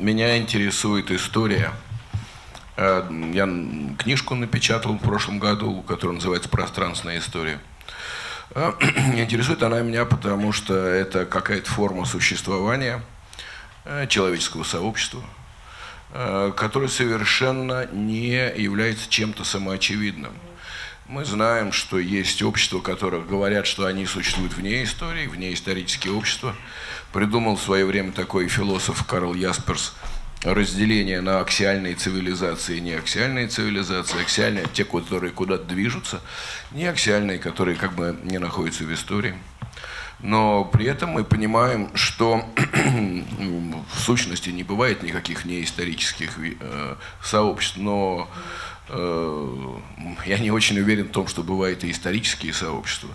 Меня интересует история. Я книжку напечатал в прошлом году, которая называется «Пространственная история». Интересует она меня, потому что это какая-то форма существования человеческого сообщества, которая совершенно не является чем-то самоочевидным. Мы знаем, что есть общества, которые говорят, что они существуют вне истории, вне исторические общества. Придумал в свое время такой философ Карл Ясперс разделение на аксиальные цивилизации и неаксиальные цивилизации. Аксиальные – те, которые куда-то движутся, неаксиальные, которые как бы не находятся в истории. Но при этом мы понимаем, что в сущности не бывает никаких неисторических сообществ, но я не очень уверен в том, что бывают и исторические сообщества.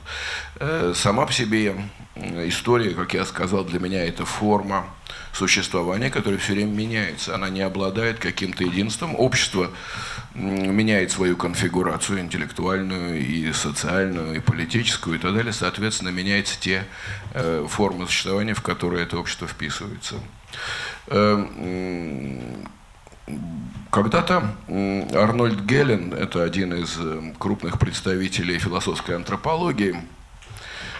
Сама по себе история, как я сказал, для меня это форма существования, которая все время меняется. Она не обладает каким-то единством. Общество меняет свою конфигурацию интеллектуальную, и социальную, и политическую, и так далее. Соответственно, меняются те формы существования, в которые это общество вписывается. Когда-то Арнольд Гелен, это один из крупных представителей философской антропологии,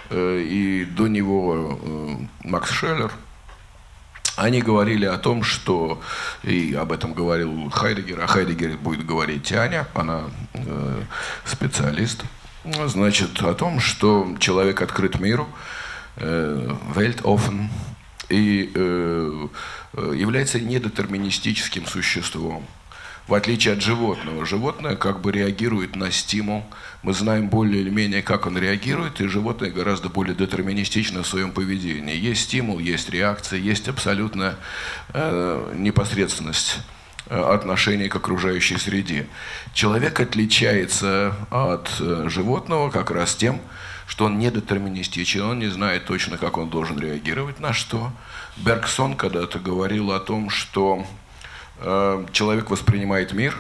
и до него Макс Шелер, они говорили о том, что, и об этом говорил Хайдеггер, а Хайдеггер будет говорить Аня, она специалист, значит, о том, что человек открыт миру, Welt offen, и является недетерминистическим существом, в отличие от животного. Животное как бы реагирует на стимул, мы знаем более или менее, как он реагирует, и животное гораздо более детерминистично в своем поведении. Есть стимул, есть реакция, есть абсолютная непосредственность отношений к окружающей среде. Человек отличается от животного как раз тем, что он недетерминистичен, он не знает точно, как он должен реагировать на что. Бергсон когда-то говорил о том, что человек воспринимает мир,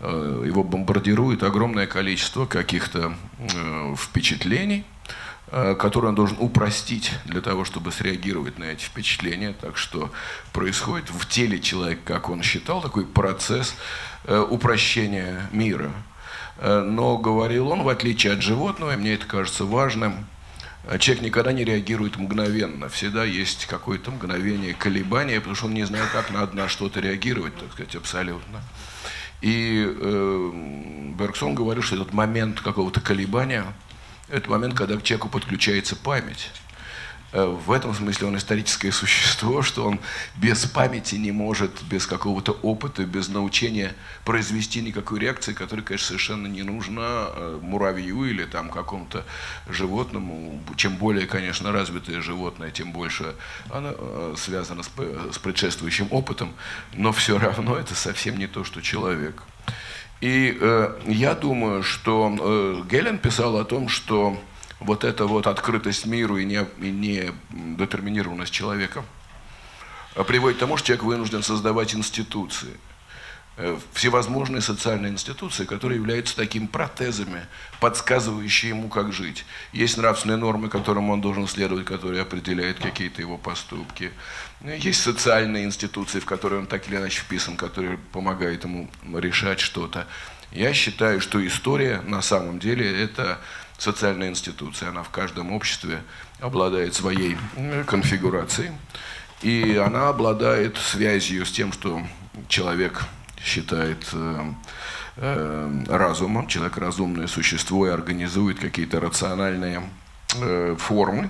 его бомбардирует огромное количество каких-то впечатлений, которые он должен упростить для того, чтобы среагировать на эти впечатления. Так что происходит в теле человека, как он считал, такой процесс упрощения мира. Но, говорил он, в отличие от животного, и мне это кажется важным, человек никогда не реагирует мгновенно. Всегда есть какое-то мгновение колебания, потому что он не знает, как надо на что-то реагировать, так сказать, абсолютно. И Бергсон говорил, что этот момент какого-то колебания – это момент, когда к человеку подключается память. В этом смысле он историческое существо, что он без памяти не может, без какого-то опыта, без научения произвести никакой реакции, которая, конечно, совершенно не нужна муравью или там какому-то животному. Чем более, конечно, развитое животное, тем больше оно связано с предшествующим опытом, но все равно это совсем не то, что человек. И я думаю, что Гелен писал о том, что вот эта вот открытость миру и недетерминированность человека приводит к тому, что человек вынужден создавать институции, всевозможные социальные институции, которые являются такими протезами, подсказывающими ему, как жить. Есть нравственные нормы, которым он должен следовать, которые определяют какие-то его поступки. Есть социальные институции, в которые он так или иначе вписан, которые помогают ему решать что-то. Я считаю, что история на самом деле это социальная институция, она в каждом обществе обладает своей конфигурацией, и она обладает связью с тем, что человек считает разумом, человек разумное существо и организует какие-то рациональные формы,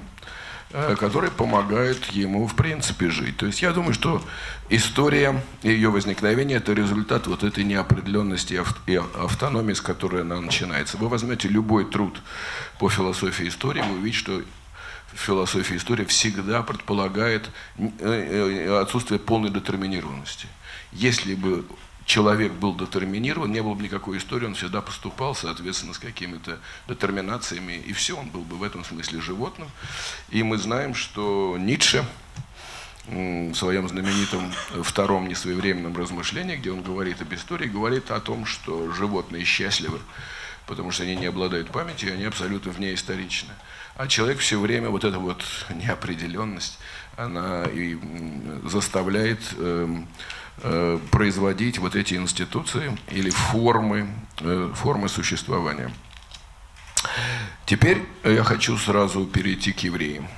которые помогают ему в принципе жить. То есть я думаю, что история и ее возникновение – это результат вот этой неопределенности и автономии, с которой она начинается. Вы возьмете любой труд по философии истории, вы увидите, что философия истории всегда предполагает отсутствие полной детерминированности. Если бы человек был детерминирован, не было бы никакой истории, он всегда поступал, соответственно, с какими-то детерминациями, и все, он был бы в этом смысле животным. И мы знаем, что Ницше в своем знаменитом втором несвоевременном размышлении, где он говорит об истории, говорит о том, что животные счастливы потому что они не обладают памятью, и они абсолютно внеисторичны. А человек все время, вот эта вот неопределенность, она и заставляет производить вот эти институции или формы существования. Теперь я хочу сразу перейти к евреям.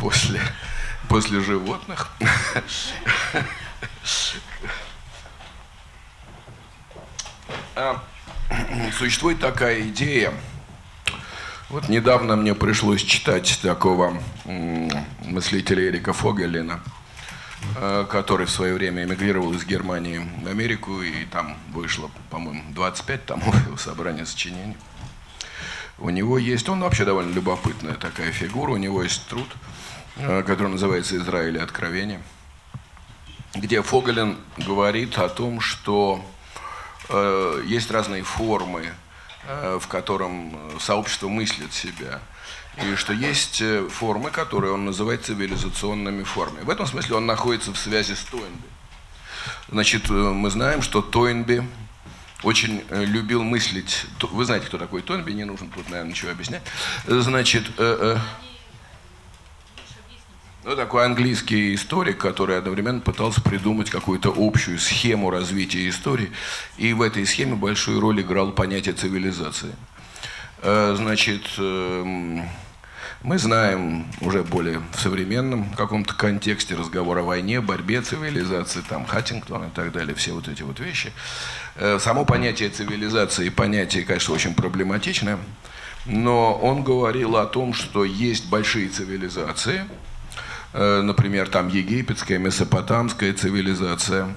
После животных. Существует такая идея. Вот недавно мне пришлось читать такого мыслителя Эрика Фёгелина, который в свое время эмигрировал из Германии в Америку, и там вышло, по-моему, 25 томов его собрания сочинений. У него есть, он вообще довольно любопытная такая фигура, у него есть труд, который называется «Израиль и откровение», где Фёгелин говорит о том, что есть разные формы, в котором сообщество мыслит себя, и что есть формы, которые он называет цивилизационными формами. В этом смысле он находится в связи с Тойнби. Значит, мы знаем, что Тойнби очень любил мыслить. Вы знаете, кто такой Тойнби, не нужно тут, наверное, ничего объяснять. Значит, ну, такой английский историк, который одновременно пытался придумать какую-то общую схему развития истории, и в этой схеме большую роль играл понятие цивилизации. Значит, мы знаем уже более в современном каком-то контексте разговор о войне, борьбе цивилизации, там Хантингтон и так далее, все вот эти вот вещи. Само понятие цивилизации, понятие, конечно, очень проблематичное, но он говорил о том, что есть большие цивилизации, например, там египетская, месопотамская цивилизация.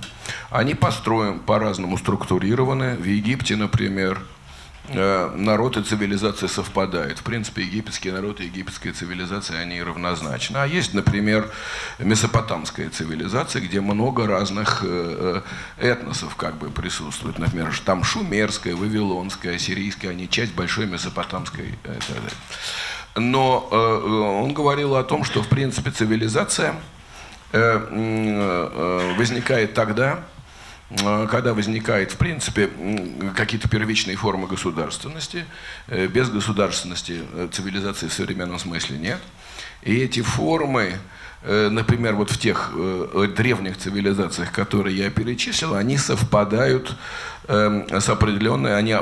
Они по-разному структурированы. В Египте, например, народ и цивилизация совпадают. В принципе, египетский народ и египетская цивилизация, они равнозначны. А есть, например, месопотамская цивилизация, где много разных этносов как бы присутствует. Например, там шумерская, вавилонская, ассирийская, они часть большой месопотамской. Но он говорил о том, что, в принципе, цивилизация возникает тогда, когда возникают, в принципе, какие-то первичные формы государственности. Без государственности цивилизации в современном смысле нет. И эти формы, например, вот в тех древних цивилизациях, которые я перечислил, они совпадают с определенной, они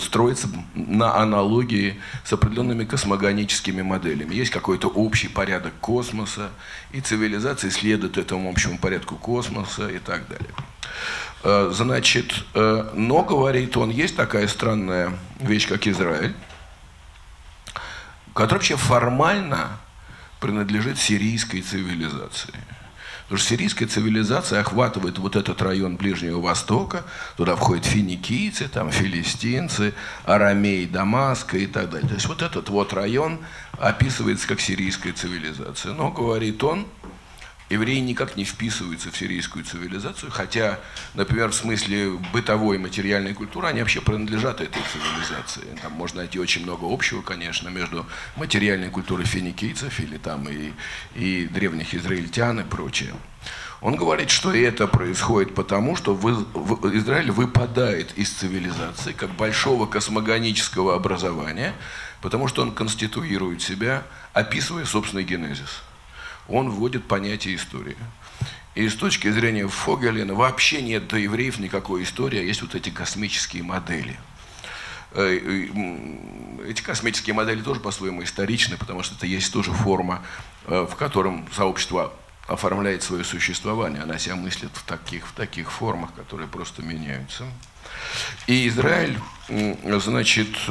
строятся на аналогии с определенными космогоническими моделями. Есть какой-то общий порядок космоса, и цивилизации следуют этому общему порядку космоса и так далее. Значит, но, говорит он, есть такая странная вещь, как Израиль, которая вообще формально принадлежит сирийской цивилизации. Потому что сирийская цивилизация охватывает вот этот район Ближнего Востока, туда входят финикийцы, там филистинцы, арамеи Дамаска и так далее. То есть вот этот вот район описывается как сирийская цивилизация. Но, говорит он, евреи никак не вписываются в сирийскую цивилизацию, хотя, например, в смысле бытовой и материальной культуры они вообще принадлежат этой цивилизации. Там можно найти очень много общего, конечно, между материальной культурой финикийцев или там и древних израильтян и прочее. Он говорит, что это происходит потому, что Израиль выпадает из цивилизации как большого космогонического образования, потому что он конституирует себя, описывая собственный генезис. Он вводит понятие истории. И с точки зрения Фёгелина вообще нет до евреев никакой истории, а есть вот эти космические модели. Эти космические модели тоже по-своему историчны, потому что это есть тоже форма, в котором сообщество оформляет свое существование. Она себя мыслит в таких формах, которые просто меняются. И Израиль, значит,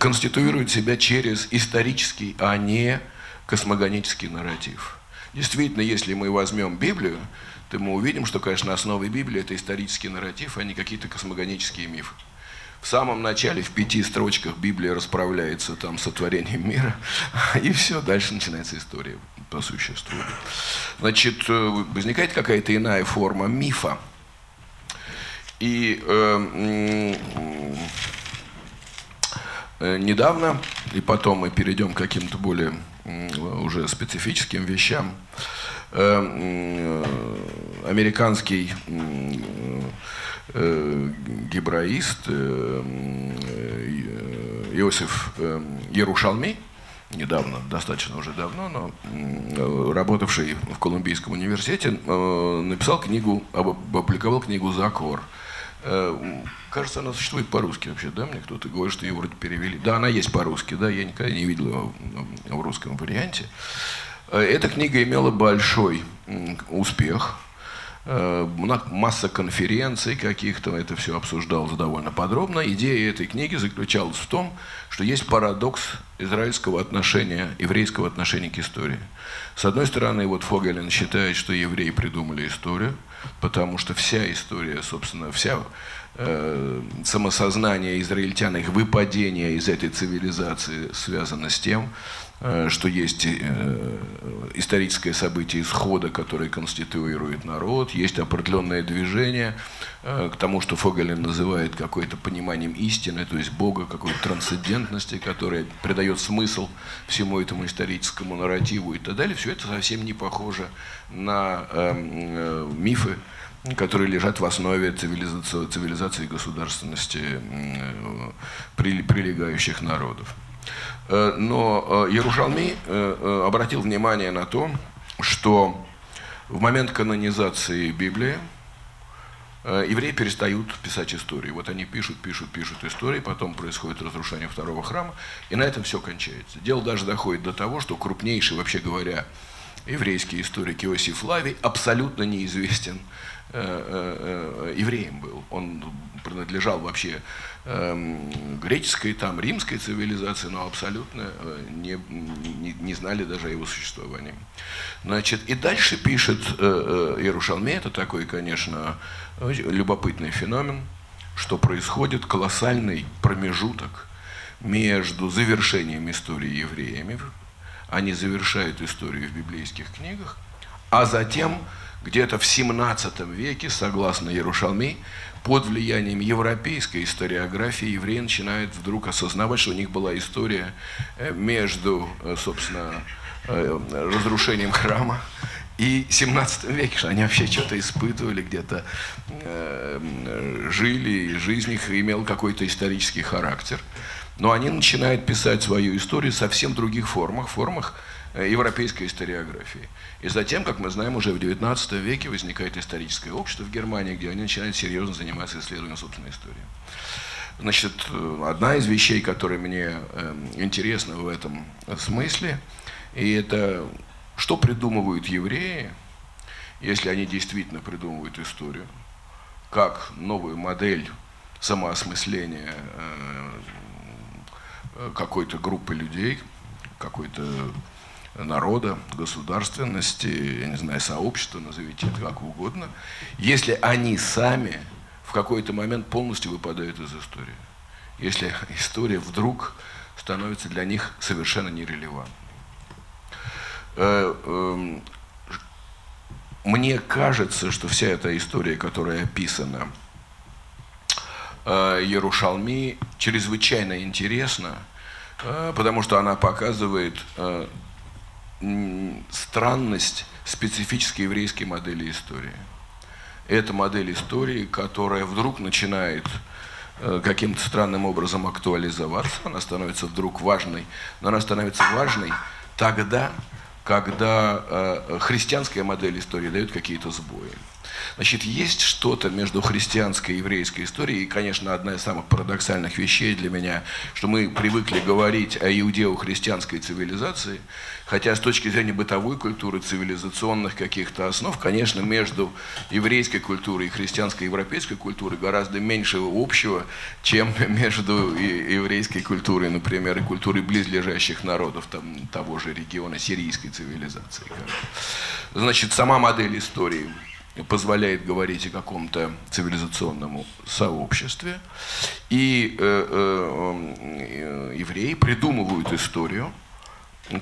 конституирует себя через исторический, а не космогонический нарратив. Действительно, если мы возьмем Библию, то мы увидим, что, конечно, основой Библии это исторический нарратив, а не какие-то космогонические мифы. В самом начале, в 5 строчках, Библия расправляется там сотворением мира, и все, дальше начинается история по существу. Значит, возникает какая-то иная форма мифа. И недавно, и потом мы перейдем к каким-то более уже специфическим вещам, американский гебраист Йосеф Йерушалми, недавно, достаточно уже давно, но работавший в Колумбийском университете, написал книгу, опубликовал книгу «Закор». Кажется, она существует по-русски вообще, да? Мне кто-то говорит, что ее вроде перевели. Да, она есть по-русски, да, я никогда не видел ее в русском варианте. Эта книга имела большой успех. Масса конференций каких-то, это все обсуждалось довольно подробно. Идея этой книги заключалась в том, что есть парадокс израильского отношения, еврейского отношения к истории. С одной стороны, вот Фёгелин считает, что евреи придумали историю, потому что вся история, собственно, вся самосознание израильтян, их выпадение из этой цивилизации связано с тем, что есть историческое событие исхода, которое конституирует народ, есть определенное движение к тому, что Фёгелин называет какое-то пониманием истины, то есть Бога, какой-то трансцендентности, которая придает смысл всему этому историческому нарративу и так далее. Все это совсем не похоже на мифы, которые лежат в основе цивилизации и государственности прилегающих народов. Но Йерушалми обратил внимание на то, что в момент канонизации Библии евреи перестают писать истории. Вот они пишут истории, потом происходит разрушение второго храма, и на этом все кончается. Дело даже доходит до того, что крупнейший, вообще говоря, еврейский историк Иосиф Лави абсолютно неизвестен евреем был. Он принадлежал вообще греческой, там, римской цивилизации, но абсолютно не знали даже о его существовании. Значит, и дальше пишет Йерушалми, это такой, конечно, любопытный феномен, что происходит колоссальный промежуток между завершением истории евреями, они завершают историю в библейских книгах, а затем где-то в XVII веке, согласно Йерушалми, под влиянием европейской историографии евреи начинают вдруг осознавать, что у них была история между, собственно, разрушением храма и XVII веке, что они вообще что-то испытывали, где-то жили, и жизнь их имела какой-то исторический характер. Но они начинают писать свою историю в совсем других формах, европейской историографии. И затем, как мы знаем, уже в XIX веке возникает историческое общество в Германии, где они начинают серьезно заниматься исследованием собственной истории. Значит, одна из вещей, которая мне интересна в этом смысле, и это что придумывают евреи, если они действительно придумывают историю, как новую модель самоосмысления какой-то группы людей, какой-то народа, государственности, я не знаю, сообщества, назовите это как угодно, если они сами в какой-то момент полностью выпадают из истории, если история вдруг становится для них совершенно нерелевантной. Мне кажется, что вся эта история, которая описана Йерушалми, чрезвычайно интересна, потому что она показывает странность специфической еврейской модели истории. Это модель истории, которая вдруг начинает каким-то странным образом актуализоваться, она становится вдруг важной, но она становится важной тогда, когда христианская модель истории дает какие-то сбои. Значит, есть что-то между христианской и еврейской историей, и, конечно, одна из самых парадоксальных вещей для меня, что мы привыкли говорить о иудео-христианской цивилизации, хотя с точки зрения бытовой культуры, цивилизационных каких-то основ, конечно, между еврейской культурой и христианской европейской культурой гораздо меньше общего, чем между еврейской культурой, например, и культурой близлежащих народов там, того же региона, сирийской цивилизации. Значит, сама модель истории позволяет говорить о каком-то цивилизационном сообществе. И евреи придумывают историю,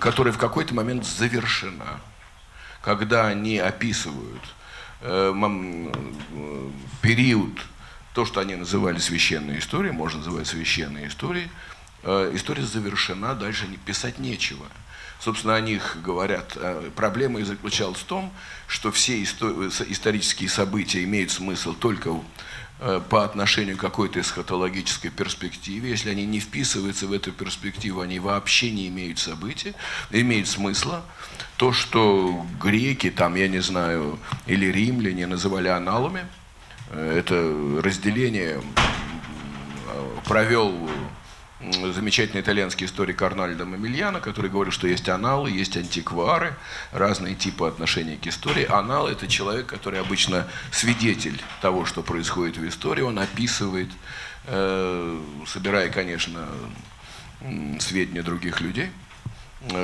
которая в какой-то момент завершена, когда они описывают период, то, что они называли священной историей, можно называть священной историей, история завершена, дальше писать нечего. Собственно, о них говорят. Проблема и заключалась в том, что все исторические события имеют смысл только по отношению к какой-то эсхатологической перспективе. Если они не вписываются в эту перспективу, они вообще не имеют события, имеют смысла. То, что греки, там, я не знаю, или римляне называли аналами, это разделение провел замечательный итальянский историк Арнальдо Момильяно, который говорил, что есть аналы, есть антиквары, разные типы отношений к истории. Анал – это человек, который обычно свидетель того, что происходит в истории. Он описывает, собирая, конечно, сведения других людей.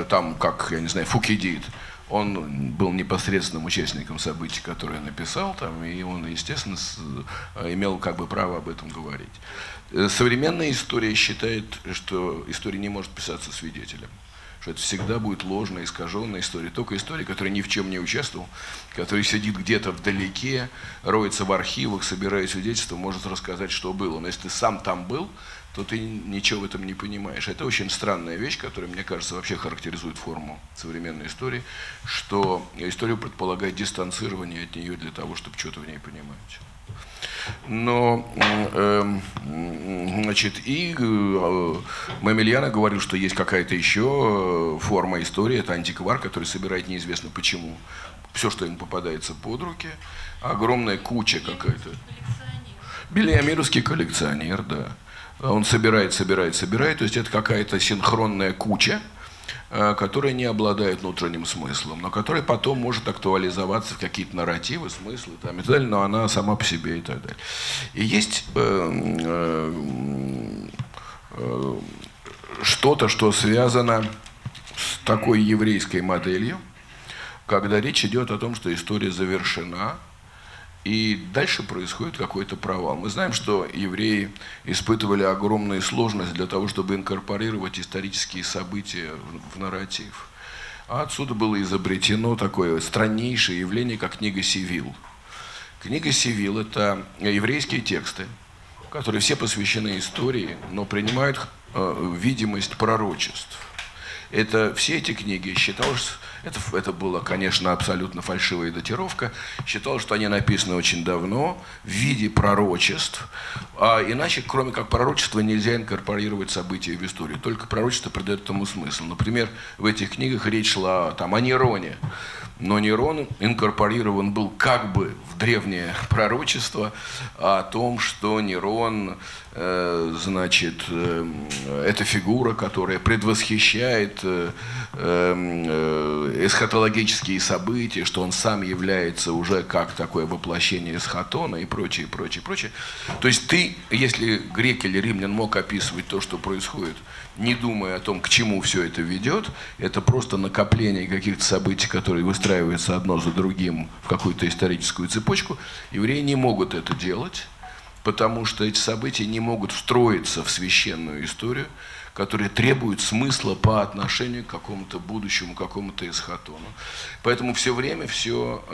Там, как, я не знаю, Фукидид. Он был непосредственным участником событий, которые написал, там, и он, естественно, имел как бы право об этом говорить. Современная история считает, что история не может писаться свидетелем, что это всегда будет ложная, искаженная история. Только история, которая ни в чем не участвовал, которая сидит где-то вдалеке, роется в архивах, собирая свидетельства, может рассказать, что было. Но если ты сам там был, то ты ничего в этом не понимаешь. Это очень странная вещь, которая, мне кажется, вообще характеризует форму современной истории, что историю предполагает дистанцирование от нее для того, чтобы что-то в ней понимать. Но, значит, и Момильяно говорил, что есть какая-то еще форма истории, это антиквар, который собирает неизвестно почему все, что ему попадается под руки, огромная куча какая-то. Бельяминовский коллекционер, да. Он собирает, то есть это какая-то синхронная куча, которая не обладает внутренним смыслом, но которая потом может актуализоваться в какие-то нарративы, смыслы там, и так далее, но она сама по себе и так далее. И есть что-то, что связано с такой еврейской моделью, когда речь идет о том, что история завершена, и дальше происходит какой-то провал. Мы знаем, что евреи испытывали огромные сложности для того, чтобы инкорпорировать исторические события в нарратив. А отсюда было изобретено такое страннейшее явление, как книга Сивил. Книга Сивил – это еврейские тексты, которые все посвящены истории, но принимают видимость пророчеств. Это все эти книги считалось, это была, конечно, абсолютно фальшивая датировка, считалось, что они написаны очень давно в виде пророчеств, а иначе, кроме как пророчества, нельзя инкорпорировать события в историю, только пророчество придает этому смысл. Например, в этих книгах речь шла там, о Нероне, но Нерон инкорпорирован был как бы в древнее пророчество о том, что Нерон, значит, это фигура, которая предвосхищает эсхатологические события, что он сам является уже как такое воплощение эсхатона и прочее, прочее, прочее. То есть ты, если грек или римлян мог описывать то, что происходит, не думая о том, к чему все это ведет, это просто накопление каких-то событий, которые выстраиваются одно за другим в какую-то историческую цепочку, евреи не могут это делать, потому что эти события не могут встроиться в священную историю, которые требуют смысла по отношению к какому-то будущему, к какому-то эсхатону. Поэтому все время все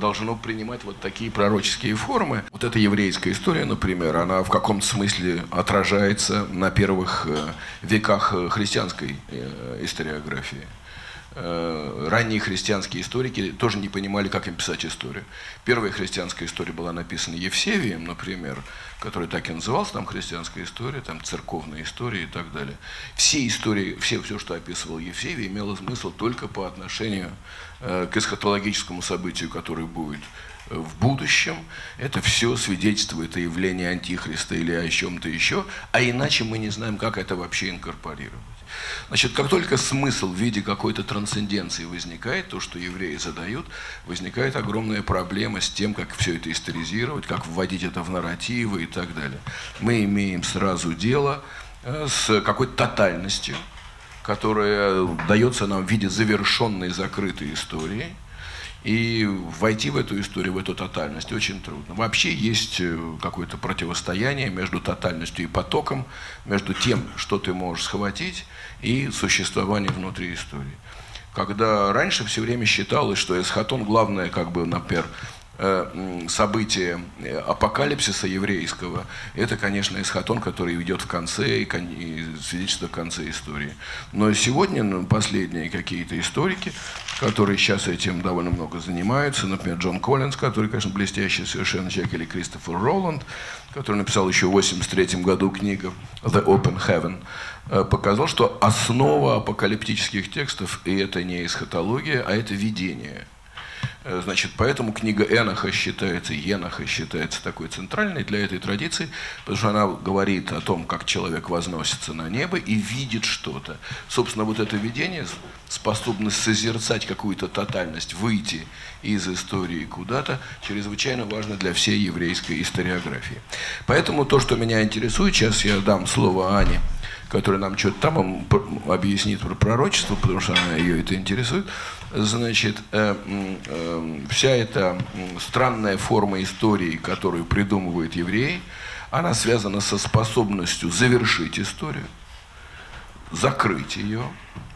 должно принимать вот такие пророческие формы. Вот эта еврейская история, например, она в каком-то смысле отражается на первых веках христианской историографии. Ранние христианские историки тоже не понимали, как им писать историю. Первая христианская история была написана Евсевием, например, который так и назывался, там христианская история, там церковная история и так далее. Все истории, все, что описывал Евсевий, имело смысл только по отношению к эсхатологическому событию, которое будет в будущем. Это все свидетельствует о явлении Антихриста или о чем-то еще, а иначе мы не знаем, как это вообще инкорпорировать. Значит, как только смысл в виде какой-то трансценденции возникает, то, что евреи задают, возникает огромная проблема с тем, как все это историзировать, как вводить это в нарративы и так далее. Мы имеем сразу дело с какой-то тотальностью, которая дается нам в виде завершенной, закрытой истории. И войти в эту историю, в эту тотальность очень трудно. Вообще есть какое-то противостояние между тотальностью и потоком, между тем, что ты можешь схватить, и существованием внутри истории. Когда раньше все время считалось, что эсхатон главное, как бы, например, событие апокалипсиса еврейского, это, конечно, эсхатон, который ведет в конце и свидетельство в конце истории. Но сегодня последние какие-то историки, которые сейчас этим довольно много занимаются, например, Джон Коллинс, который, конечно, блестящий совершенно человек, или Кристофер Роланд, который написал еще в 1983 году книгу «The Open Heaven», показал, что основа апокалиптических текстов, и это не эсхатология, а это видение. Значит, поэтому книга Еноха считается такой центральной для этой традиции, потому что она говорит о том, как человек возносится на небо и видит что-то. Собственно, вот это видение, способность созерцать какую-то тотальность, выйти из истории куда-то, чрезвычайно важно для всей еврейской историографии. Поэтому то, что меня интересует, сейчас я дам слово Ане, которая нам что-то там объяснит про пророчество, потому что она, ее это интересует. Значит, вся эта странная форма истории, которую придумывают евреи, она связана со способностью завершить историю, закрыть ее,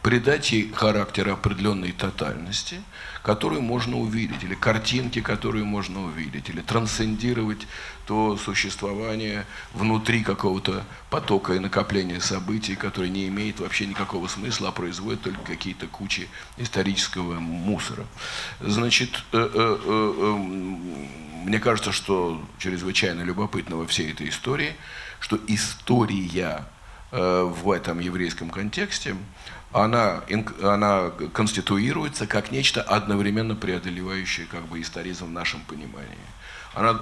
придать ей характер определенной тотальности, которую можно увидеть, или картинки, которую можно увидеть, или трансцендировать то существование внутри какого-то потока и накопления событий, которое не имеет вообще никакого смысла, а производит только какие-то кучи исторического мусора. Значит, мне кажется, что чрезвычайно любопытно во всей этой истории, что история в этом еврейском контексте, она конституируется как нечто одновременно преодолевающее как бы историзм в нашем понимании. Она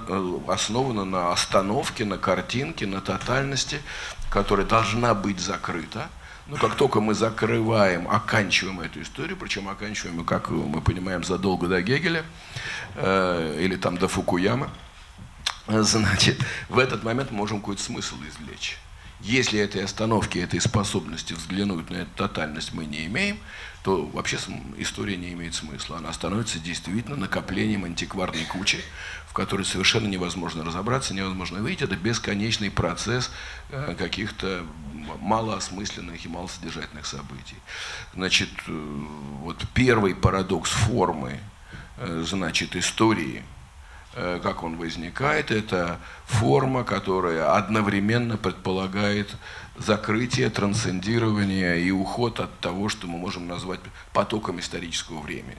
основана на остановке, на картинке, на тотальности, которая должна быть закрыта. Но как только мы закрываем, оканчиваем эту историю, причем оканчиваем, как мы понимаем, задолго до Гегеля или там до Фукуямы, значит, в этот момент мы можем какой-то смысл извлечь. Если этой остановки, этой способности взглянуть на эту тотальность мы не имеем, то вообще история не имеет смысла. Она становится действительно накоплением антикварной кучи, в которой совершенно невозможно разобраться, невозможно видеть. Это бесконечный процесс каких-то малоосмысленных и малосодержательных событий. Значит, вот первый парадокс формы, значит, истории, как он возникает, это форма, которая одновременно предполагает закрытие, трансцендирование и уход от того, что мы можем назвать потоком исторического времени.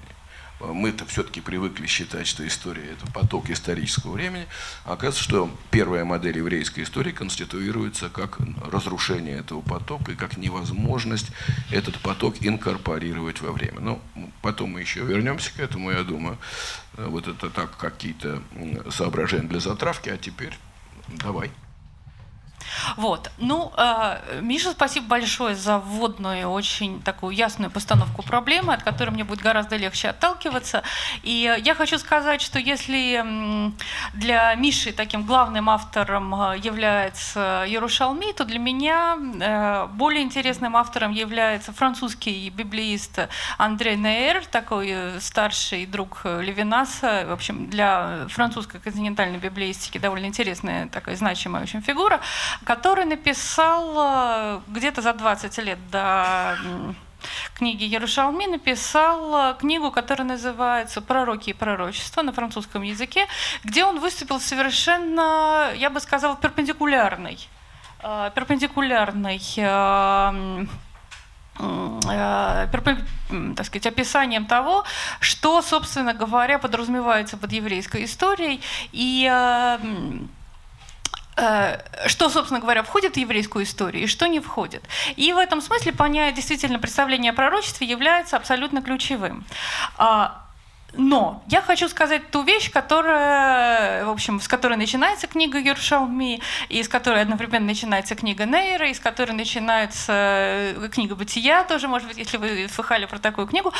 Мы-то все-таки привыкли считать, что история – это поток исторического времени. Оказывается, что первая модель еврейской истории конституируется как разрушение этого потока и как невозможность этот поток инкорпорировать во время. Но потом мы еще вернемся к этому, я думаю. Вот это так какие-то соображения для затравки. А теперь давай. Вот. Ну, Миша, спасибо большое за вводную, очень такую ясную постановку проблемы, от которой мне будет гораздо легче отталкиваться. И я хочу сказать, что если для Миши таким главным автором является Йерушалми, то для меня более интересным автором является французский библеист Андре Нейер, такой старший друг Левинаса. В общем, для французской континентальной библеистики довольно интересная, такая значимая очень фигура, который написал где-то за 20 лет до книги Йерушалми, написал книгу, которая называется «Пророки и пророчества» на французском языке, где он выступил совершенно, я бы сказала, перпендикулярной, так сказать, описанием того, что, собственно говоря, подразумевается под еврейской историей и что, собственно говоря, входит в еврейскую историю и что не входит. И в этом смысле понятие, действительно, представление о пророчестве является абсолютно ключевым. Но я хочу сказать ту вещь, которая, в общем, с которой начинается книга Йерушалми, и с которой одновременно начинается книга Нейера, и с которой начинается книга Бытия, тоже, может быть, если вы слыхали про такую книгу.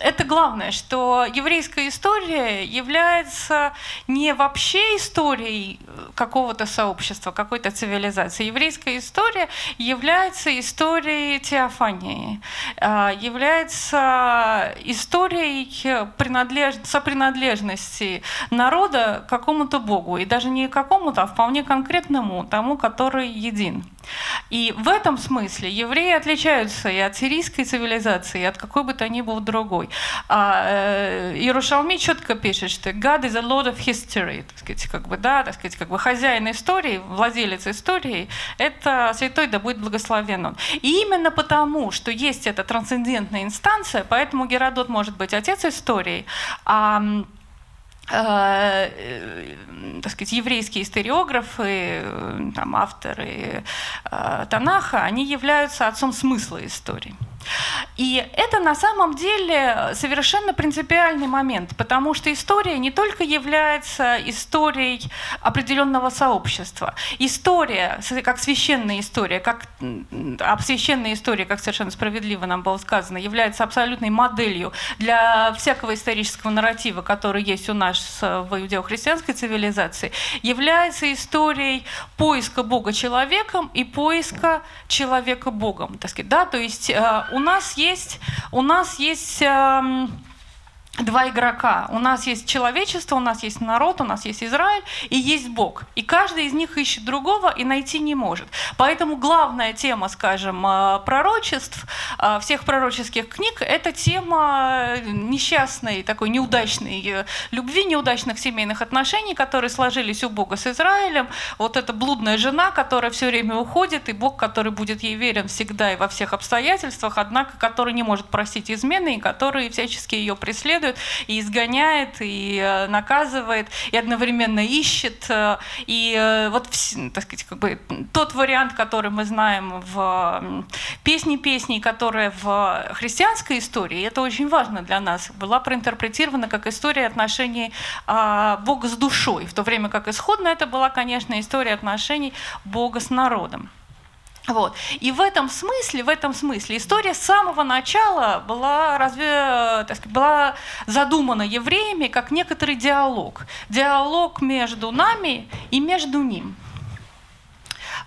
Это главное, что еврейская история является не вообще историей какого-то сообщества, какой-то цивилизации. Еврейская история является историей теофании, является историей сопринадлежности народа к какому-то Богу. И даже не какому-то, а вполне конкретному, тому, который един. И в этом смысле евреи отличаются и от сирийской цивилизации, и от какой бы то ни было другой. А Йерушалми четко пишет, что God is a lord of history, так сказать, хозяин истории, владелец истории, это святой, да будет благословен он. И именно потому, что есть эта трансцендентная инстанция, поэтому Геродот может быть отец истории, так сказать, еврейские историографы, там, авторы Танаха, они являются отцом смысла истории. И это на самом деле совершенно принципиальный момент, потому что история не только является историей определенного сообщества. История, как священная история, как совершенно справедливо нам было сказано, является абсолютной моделью для всякого исторического нарратива, который есть у нас в иудео-христианской цивилизации, является историей поиска Бога человеком и поиска человека Богом. Так сказать, да? То есть У нас есть два игрока. У нас есть человечество, у нас есть народ, у нас есть Израиль и есть Бог. И каждый из них ищет другого и найти не может. Поэтому главная тема, скажем, пророчеств, всех пророческих книг, это тема несчастной, такой неудачной любви, неудачных семейных отношений, которые сложились у Бога с Израилем. Вот эта блудная жена, которая все время уходит, и Бог, который будет ей верен всегда и во всех обстоятельствах, однако который не может простить измены, и который всячески ее преследует, и изгоняет, и наказывает, и одновременно ищет. И вот, так сказать, тот вариант, который мы знаем в «Песне песней», которая в христианской истории, это очень важно для нас, была проинтерпретирована как история отношений Бога с душой, в то время как исходно это была, конечно, история отношений Бога с народом. Вот. И в этом смысле история с самого начала была задумана евреями как некоторый диалог между нами и между ним.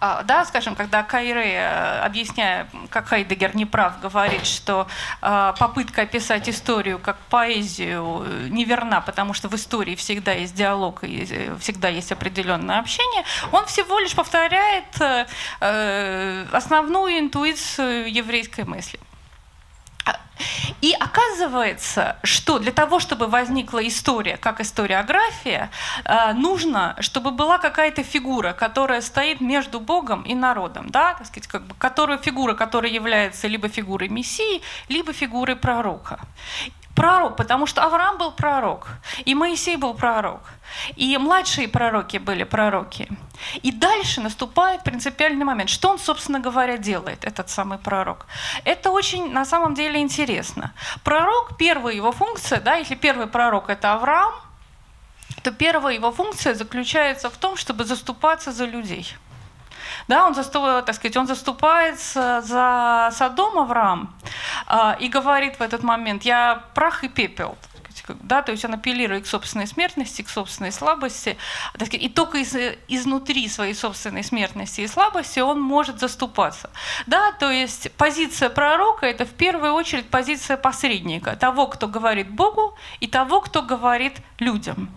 Да, скажем, когда Кайре, объясняя, как Хайдеггер неправ, говорит, что попытка описать историю как поэзию неверна, потому что в истории всегда есть диалог и всегда есть определенное общение, он всего лишь повторяет основную интуицию еврейской мысли. И оказывается, что для того, чтобы возникла история, как историография, нужно, чтобы была какая-то фигура, которая стоит между Богом и народом, да? Так сказать, которая является либо фигурой Мессии, либо фигурой пророка. Пророк, потому что Авраам был пророк, и Моисей был пророк, и младшие пророки были пророки. И дальше наступает принципиальный момент. Что он, собственно говоря, делает, этот самый пророк? Это очень, на самом деле, интересно. Пророк, первая его функция, да, если первый пророк – это Авраам, то первая его функция заключается в том, чтобы заступаться за людей. Да, он заступается за Содом, Авраам, и говорит в этот момент: «Я прах и пепел». Да, то есть он апеллирует к собственной смертности, к собственной слабости. И только изнутри своей собственной смертности и слабости он может заступаться. Да, то есть позиция пророка – это в первую очередь позиция посредника, того, кто говорит Богу, и того, кто говорит людям.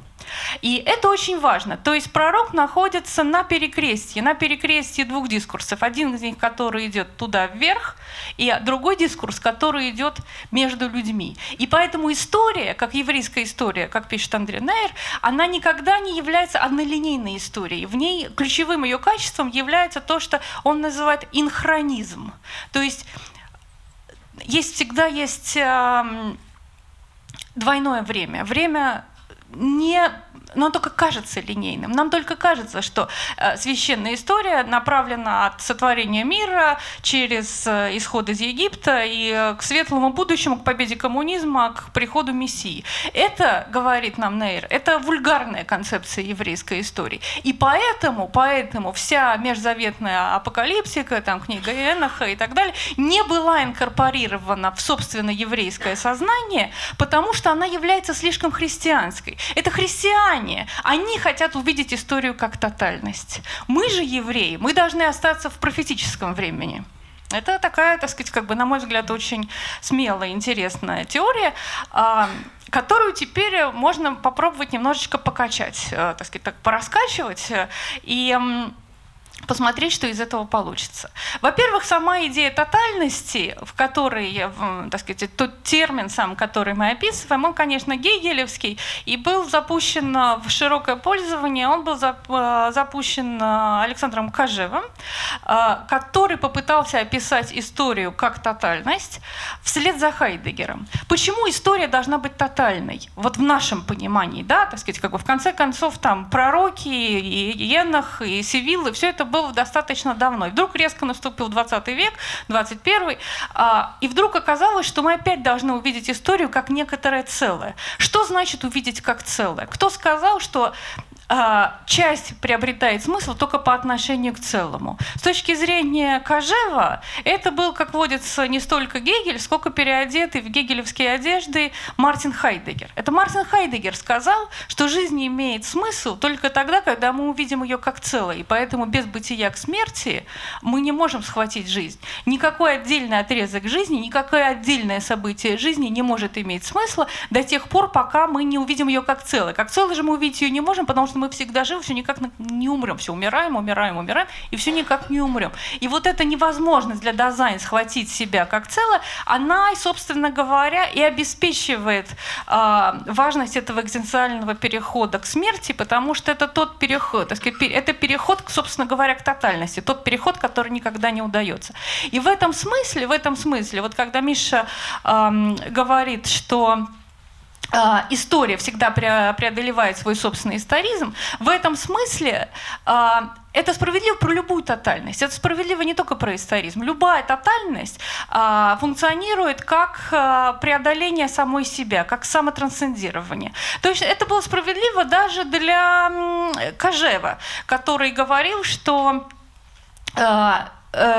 И это очень важно. То есть пророк находится на перекрестии двух дискурсов. Один из них, который идет туда вверх, и другой дискурс, который идет между людьми. И поэтому история, как еврейская история, как пишет Андре Нейер, она никогда не является однолинейной историей. В ней ключевым ее качеством является то, что он называет инхронизм. То есть всегда есть двойное время. Время... Но он только кажется линейным. Нам только кажется, что священная история направлена от сотворения мира через исход из Египта и к светлому будущему, к победе коммунизма, к приходу Мессии. Это, говорит нам Нейер, это вульгарная концепция еврейской истории. И поэтому вся межзаветная апокалиптика, там, книга Эноха и так далее, не была инкорпорирована в собственно еврейское сознание, потому что она является слишком христианской. Это христиане. Они хотят увидеть историю как тотальность. Мы же евреи, мы должны остаться в профетическом времени. Это такая, так сказать, на мой взгляд, очень смелая, интересная теория, которую теперь можно попробовать немножечко покачать, так сказать, пораскачивать. И посмотреть, что из этого получится. Во-первых, сама идея тотальности, в которой, так сказать, тот термин сам, который мы описываем, он, конечно, гегелевский, и был запущен в широкое пользование, он был запущен Александром Кожевым, который попытался описать историю как тотальность вслед за Хайдеггером. Почему история должна быть тотальной? Вот в нашем понимании, да, так сказать, как бы в конце концов там пророки, и Енох, и Севиллы, все это было достаточно давно. И вдруг резко наступил 20 век, 21-й, и вдруг оказалось, что мы опять должны увидеть историю как некоторое целое. Что значит увидеть как целое? Кто сказал, что часть приобретает смысл только по отношению к целому? С точки зрения Кожева, это был, как водится, не столько Гегель, сколько переодетый в гегелевские одежды Мартин Хайдеггер. Это Мартин Хайдеггер сказал, что жизнь имеет смысл только тогда, когда мы увидим ее как целое, и поэтому без бытия к смерти мы не можем схватить жизнь. Никакой отдельный отрезок жизни, никакое отдельное событие жизни не может иметь смысла до тех пор, пока мы не увидим ее как целое. Как целое же мы увидеть ее не можем, потому что мы всегда живы, все никак не умрем, все умираем, умираем, умираем, и все никак не умрем. И вот эта невозможность для Дазайна схватить себя как целое, она, собственно говоря, и обеспечивает важность этого экзистенциального перехода к смерти, потому что это тот переход, так сказать, это переход, собственно говоря, к тотальности, тот переход, который никогда не удается. И в этом смысле, вот когда Миша говорит, что история всегда преодолевает свой собственный историзм, в этом смысле это справедливо про любую тотальность. Это справедливо не только про историзм. Любая тотальность функционирует как преодоление самой себя, как самотрансцендирование. То есть это было справедливо даже для Кожева, который говорил, что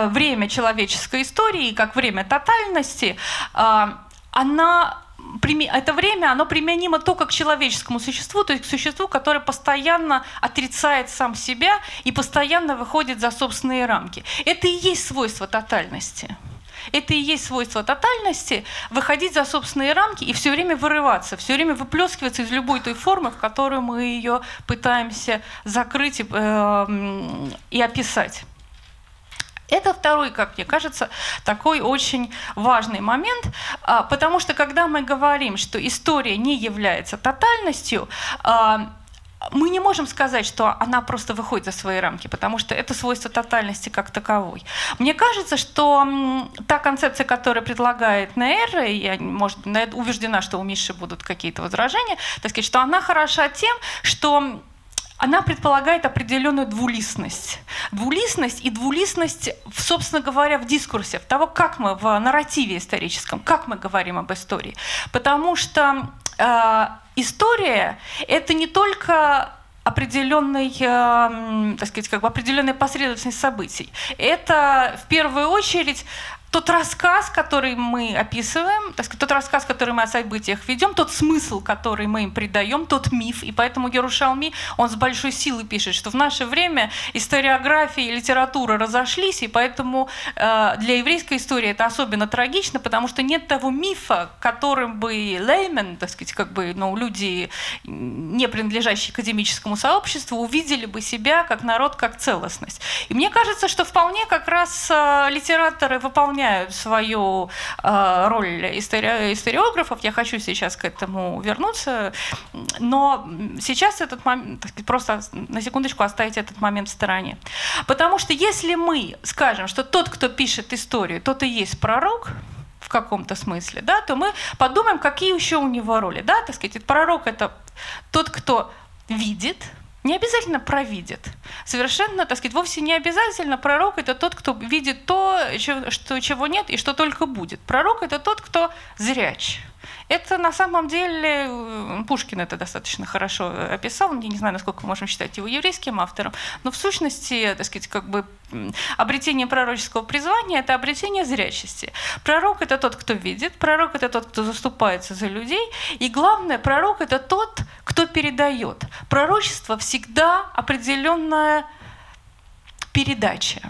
время человеческой истории, как время тотальности, это время, оно применимо только к человеческому существу, то есть к существу, которое постоянно отрицает сам себя и постоянно выходит за собственные рамки. Это и есть свойство тотальности. Это и есть свойство тотальности – выходить за собственные рамки и все время вырываться, все время выплескиваться из любой той формы, в которую мы ее пытаемся закрыть и описать. Это второй, как мне кажется, такой очень важный момент, потому что когда мы говорим, что история не является тотальностью, мы не можем сказать, что она просто выходит за свои рамки, потому что это свойство тотальности как таковой. Мне кажется, что та концепция, которую предлагает Нейер, и я, может, убеждена, что у Миши будут какие-то возражения, так сказать, что она хороша тем, что она предполагает определенную двулистность. Двулистность и двулистность, собственно говоря, в дискурсе, в того, как мы в нарративе историческом, как мы говорим об истории. Потому что история — это не только так сказать, как бы определенная последовательность событий. Это в первую очередь тот рассказ, который мы описываем, так сказать, тот рассказ, который мы о событиях ведем, тот смысл, который мы им придаем, тот миф. И поэтому Йерушалми, он с большой силой пишет, что в наше время историография и литература разошлись, и поэтому для еврейской истории это особенно трагично, потому что нет того мифа, которым бы леймен, так сказать, как бы, ну, люди, не принадлежащие академическому сообществу, увидели бы себя как народ, как целостность. И мне кажется, что вполне как раз литераторы выполняют свою роль историографов. Я хочу сейчас к этому вернуться, но сейчас этот момент, так сказать, просто на секундочку оставить этот момент в стороне. Потому что если мы скажем, что тот, кто пишет историю, тот и есть пророк, в каком-то смысле, да, то мы подумаем, какие еще у него роли. Да, так сказать, пророк — это тот, кто видит, не обязательно провидит. Совершенно, так сказать, вовсе не обязательно пророк — это тот, кто видит то, чего нет и что только будет. Пророк — это тот, кто зряч. Это на самом деле, Пушкин это достаточно хорошо описал, я не знаю, насколько мы можем считать его еврейским автором, но в сущности, так сказать, как бы обретение пророческого призвания — это обретение зрячести. Пророк — это тот, кто видит, пророк — это тот, кто заступается за людей, и главное, пророк — это тот, кто передает. Пророчество всегда определенная передача.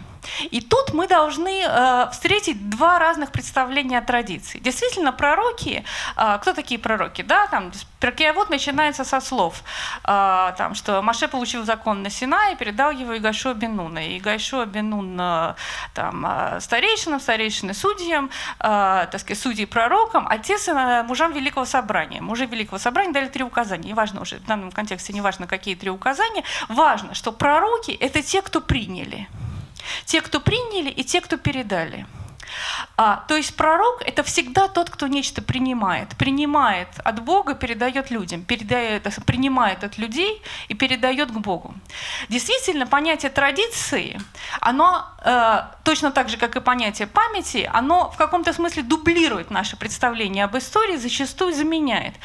И тут мы должны встретить два разных представления о традиции. Действительно, пророки, кто такие пророки? Да, там перкеавод начинается со слов, там, что Моше получил закон на Синае и передал его Игайшуа бен Нуну. И Игайшуа бен Нун старейшинам, старейшины судьям, так сказать, судьи пророкам, отец мужам Великого Собрания. Мужи Великого Собрания дали три указания. Неважно уже, в данном контексте не важно, какие три указания. Важно, что пророки – это те, кто приняли. Те, кто приняли, и те, кто передали. То есть пророк – это всегда тот, кто нечто принимает. Принимает от Бога, передает людям. Принимает от людей и передает к Богу. Действительно, понятие традиции, оно точно так же, как и понятие памяти, оно в каком-то смысле дублирует наше представление об истории, зачастую заменяет.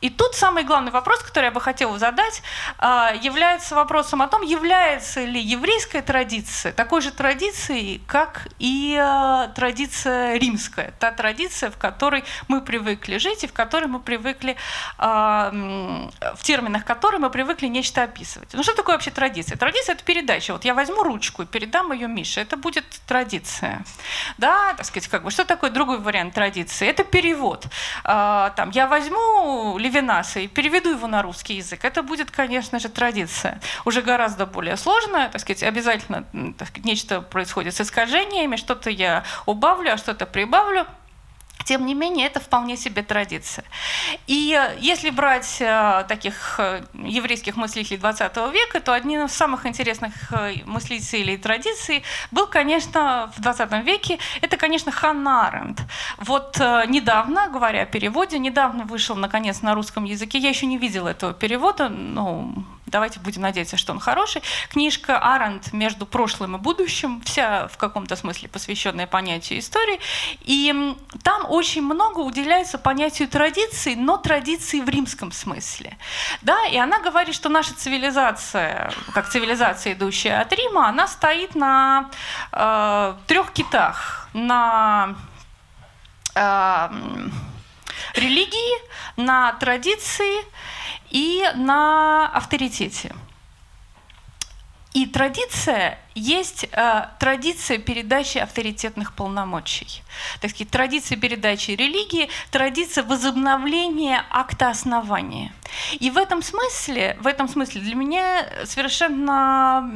И тут самый главный вопрос, который я бы хотела задать, является вопросом о том, является ли еврейская традиция такой же традицией, как и традиция римская, та традиция, в которой мы привыкли жить и в которой мы привыкли, в терминах которой мы привыкли нечто описывать. Ну что такое вообще традиция? Традиция – это передача. Вот я возьму ручку и передам ее Мише. Это будет традиция. Да, так сказать, как бы, что такое другой вариант традиции? Это перевод. Там, я возьму Левинаса и переведу его на русский язык. Это будет, конечно же, традиция. Уже гораздо более сложная, так сказать, обязательно, так сказать, нечто происходит с искажениями, что-то я убавлю, а что-то прибавлю. Тем не менее, это вполне себе традиция. И если брать таких еврейских мыслителей XX века, то одним из самых интересных мыслителей традиции был, конечно, в XX веке, это, конечно, Ханна Арендт. Вот недавно, говоря о переводе, недавно вышел, наконец, на русском языке, я еще не видела этого перевода, но... Давайте будем надеяться, что он хороший. Книжка Арендт «Между прошлым и будущим», вся в каком-то смысле посвященная понятию истории. И там очень много уделяется понятию традиции, но традиции в римском смысле. Да? И она говорит, что наша цивилизация, как цивилизация, идущая от Рима, она стоит на трех китах. На религии, на традиции и на авторитете. И традиция есть традиция передачи авторитетных полномочий, так сказать, традиция передачи религии, традиция возобновления акта основания. И в этом смысле для меня совершенно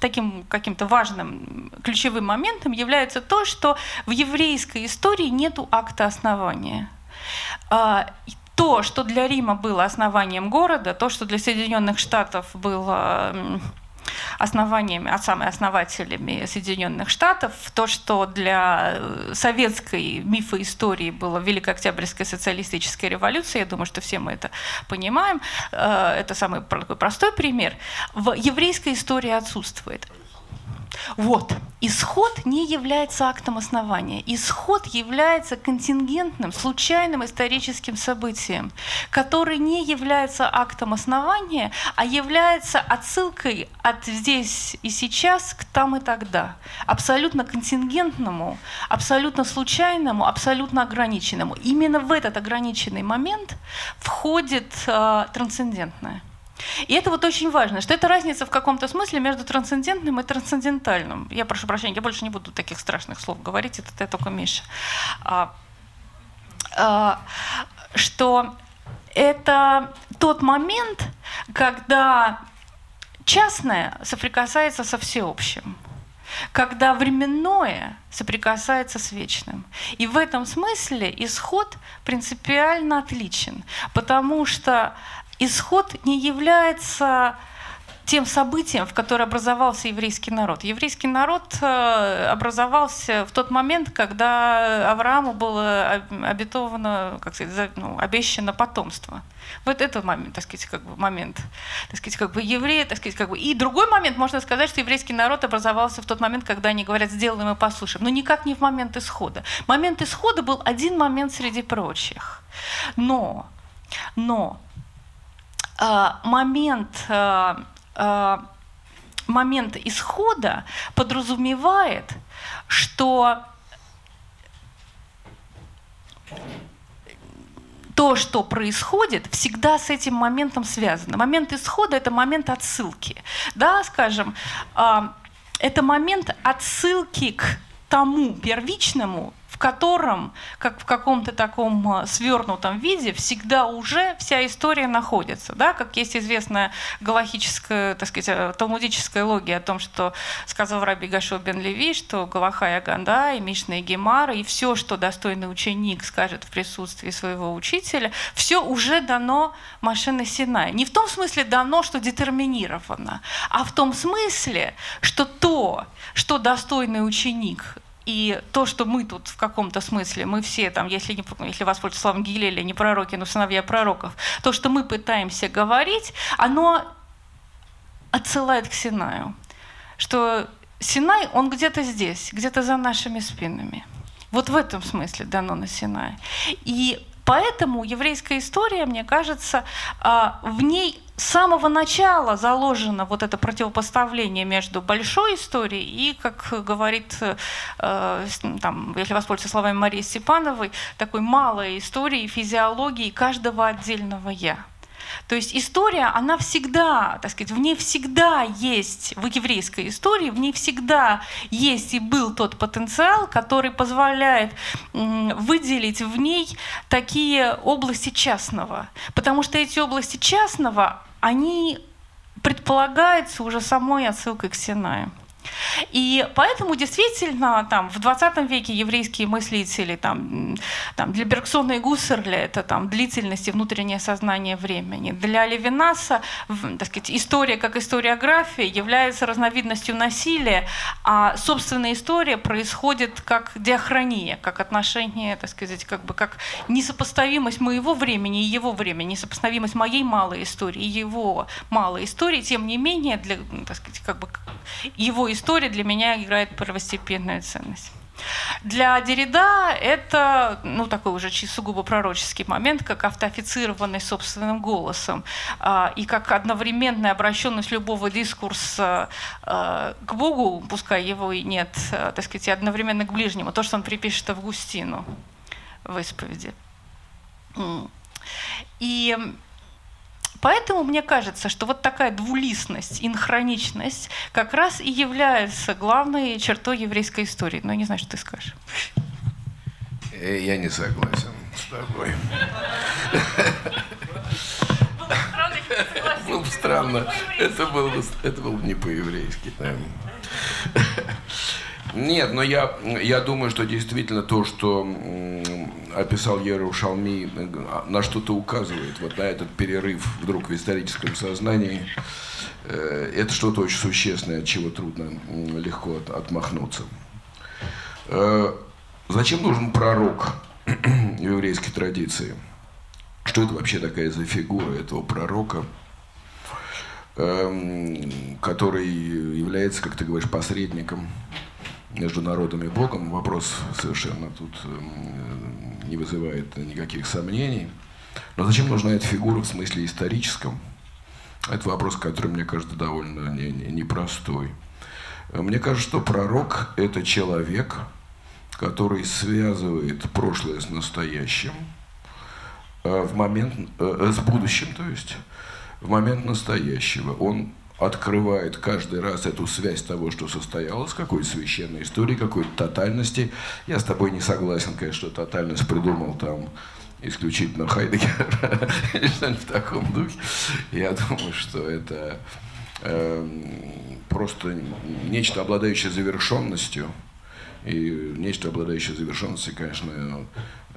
таким каким-то важным ключевым моментом является то, что в еврейской истории нету акта основания. То, что для Рима было основанием города, то, что для Соединенных Штатов было основаниями, отцами-основателями Соединенных Штатов, то, что для советской мифоистории было Великая Октябрьская социалистическая революция, я думаю, что все мы это понимаем, это самый простой пример, в еврейской истории отсутствует. Вот. Исход не является актом основания. Исход является контингентным, случайным историческим событием, который не является актом основания, а является отсылкой от здесь и сейчас к там и тогда. Абсолютно контингентному, абсолютно случайному, абсолютно ограниченному. Именно в этот ограниченный момент входит трансцендентное. И это вот очень важно, что это разница в каком-то смысле между трансцендентным и трансцендентальным. Я прошу прощения, я больше не буду таких страшных слов говорить, это только Миша. Что это тот момент, когда частное соприкасается со всеобщим, когда временное соприкасается с вечным. И в этом смысле исход принципиально отличен, потому что исход не является тем событием, в котором образовался еврейский народ. Еврейский народ образовался в тот момент, когда Аврааму было обетовано, как сказать, ну, обещано потомство. Вот это момент, так сказать, как бы момент, так сказать, как бы евреи, так сказать, как бы. И другой момент, можно сказать, что еврейский народ образовался в тот момент, когда они говорят «сделаем и послушаем», но никак не в момент исхода. Момент исхода был один момент среди прочих. Но момент исхода подразумевает, что то, что происходит, всегда с этим моментом связано. Момент исхода – это момент отсылки. Да, скажем, это момент отсылки к тому первичному, в котором, как в каком-то таком свернутом виде, всегда уже вся история находится. Да? Как есть известная галахическая, так сказать, талмудическая логия о том, что сказал Раби Гашуа бен Леви, что Галаха и Аганда, и Мишна и Гемара, и все, что достойный ученик скажет в присутствии своего учителя, все уже дано машине Синай. Не в том смысле дано, что детерминировано, а в том смысле, что то, что достойный ученик, и то, что мы тут в каком-то смысле, мы все, там, если воспользоваться словом Гилеля, не пророки, но сыновья пророков, то, что мы пытаемся говорить, оно отсылает к Синаю. Что Синай, он где-то здесь, где-то за нашими спинами. Вот в этом смысле дано на Синае. И поэтому еврейская история, мне кажется, в ней с самого начала заложено вот это противопоставление между большой историей и, как говорит, там, если воспользоваться словами Марии Степановой, такой малой историей, физиологии каждого отдельного «я». То есть история, она всегда, так сказать, в ней всегда есть, в еврейской истории, в ней всегда есть и был тот потенциал, который позволяет выделить в ней такие области частного. Потому что эти области частного, они предполагаются уже самой отсылкой к Синаю. И поэтому действительно там, в 20 веке еврейские мыслители для Бергсона и Гуссерля это там, длительность и внутреннее сознание времени. Для Левинаса, так сказать, история как историография является разновидностью насилия, а собственная история происходит как диахрония, как отношение, так сказать, как бы как несопоставимость моего времени и его времени, несопоставимость моей малой истории и его малой истории. Тем не менее, для, так сказать, как бы его история для меня играет первостепенную ценность. Для Дерида это ну, такой уже сугубо пророческий момент, как автоофицированный собственным голосом и как одновременная обращенность любого дискурса к Богу, пускай его и нет, так сказать, и одновременно к ближнему, то, что он припишет Августину в исповеди. И поэтому мне кажется, что вот такая двулистность, инхроничность как раз и является главной чертой еврейской истории. Но я не знаю, что ты скажешь. Я не согласен с тобой. Было бы странно. Это было бы не по-еврейски. Нет, но я думаю, что действительно то, что описал Йерушалми, на что-то указывает, вот на этот перерыв вдруг в историческом сознании. Это что-то очень существенное, от чего трудно легко отмахнуться. Зачем нужен пророк в еврейской традиции? Что это вообще такая за фигура этого пророка, который является, как ты говоришь, посредником между народом и Богом? Вопрос совершенно тут не вызывает никаких сомнений. Но зачем нужна эта фигура в смысле историческом? Это вопрос, который, мне кажется, довольно непростой. Мне кажется, что пророк – это человек, который связывает прошлое с настоящим, с будущим, то есть в момент настоящего. Он открывает каждый раз эту связь того, что состоялось, какой-то священной истории, какой-то тотальности. Я с тобой не согласен, конечно, что тотальность придумал там исключительно Хайдеггер, что-нибудь в таком духе. Я думаю, что это просто нечто, обладающее завершенностью. И нечто, обладающее завершенностью, конечно,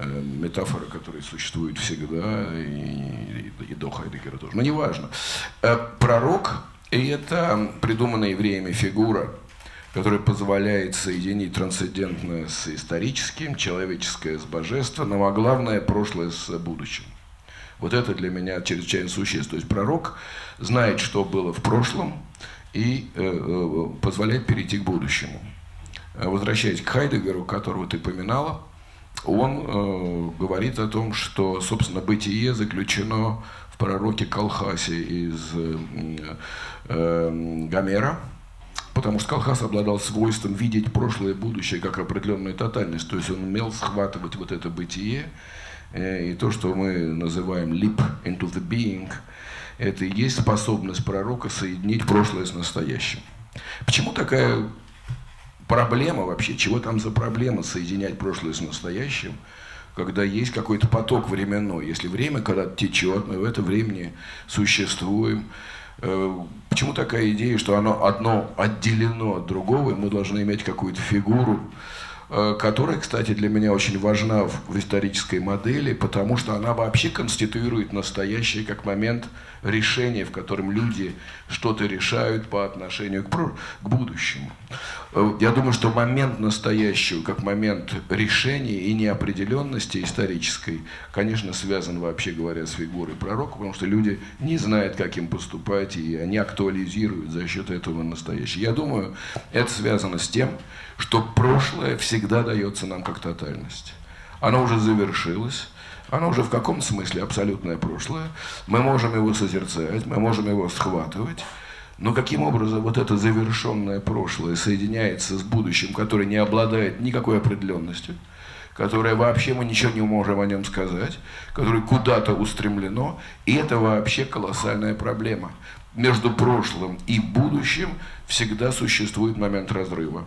метафора, которая существует всегда, и до Хайдеггера тоже. Но неважно. Пророк – это придуманная евреями фигура, которая позволяет соединить трансцендентное с историческим, человеческое с божественным, а главное – прошлое с будущим. Вот это для меня чрезвычайно существенно. То есть пророк знает, что было в прошлом, и позволяет перейти к будущему. Возвращаясь к Хайдеггеру, которого ты поминала, он говорит о том, что, собственно, бытие заключено в пророке Колхасе из Гомера, потому что Колхас обладал свойством видеть прошлое и будущее как определенную тотальность, то есть он умел схватывать вот это бытие, и то, что мы называем leap into the being, это и есть способность пророка соединить прошлое с настоящим. Почему такая проблема вообще? Чего там за проблема соединять прошлое с настоящим, когда есть какой-то поток временной? Если время когда-то течет, мы в это времени существуем. Почему такая идея, что оно одно отделено от другого, и мы должны иметь какую-то фигуру, которая, кстати, для меня очень важна в исторической модели, потому что она вообще конституирует настоящее как момент решения, в котором люди что-то решают по отношению к будущему. Я думаю, что момент настоящего, как момент решения и неопределенности исторической, конечно, связан, вообще говоря, с фигурой пророка, потому что люди не знают, как им поступать, и они актуализируют за счет этого настоящее. Я думаю, это связано с тем, что прошлое всегда дается нам как тотальность. Оно уже завершилось, оно уже в каком-то смысле абсолютное прошлое. Мы можем его созерцать, мы можем его схватывать. Но каким образом вот это завершенное прошлое соединяется с будущим, которое не обладает никакой определенностью, которое вообще мы ничего не можем о нем сказать, которое куда-то устремлено, и это вообще колоссальная проблема. Между прошлым и будущим всегда существует момент разрыва.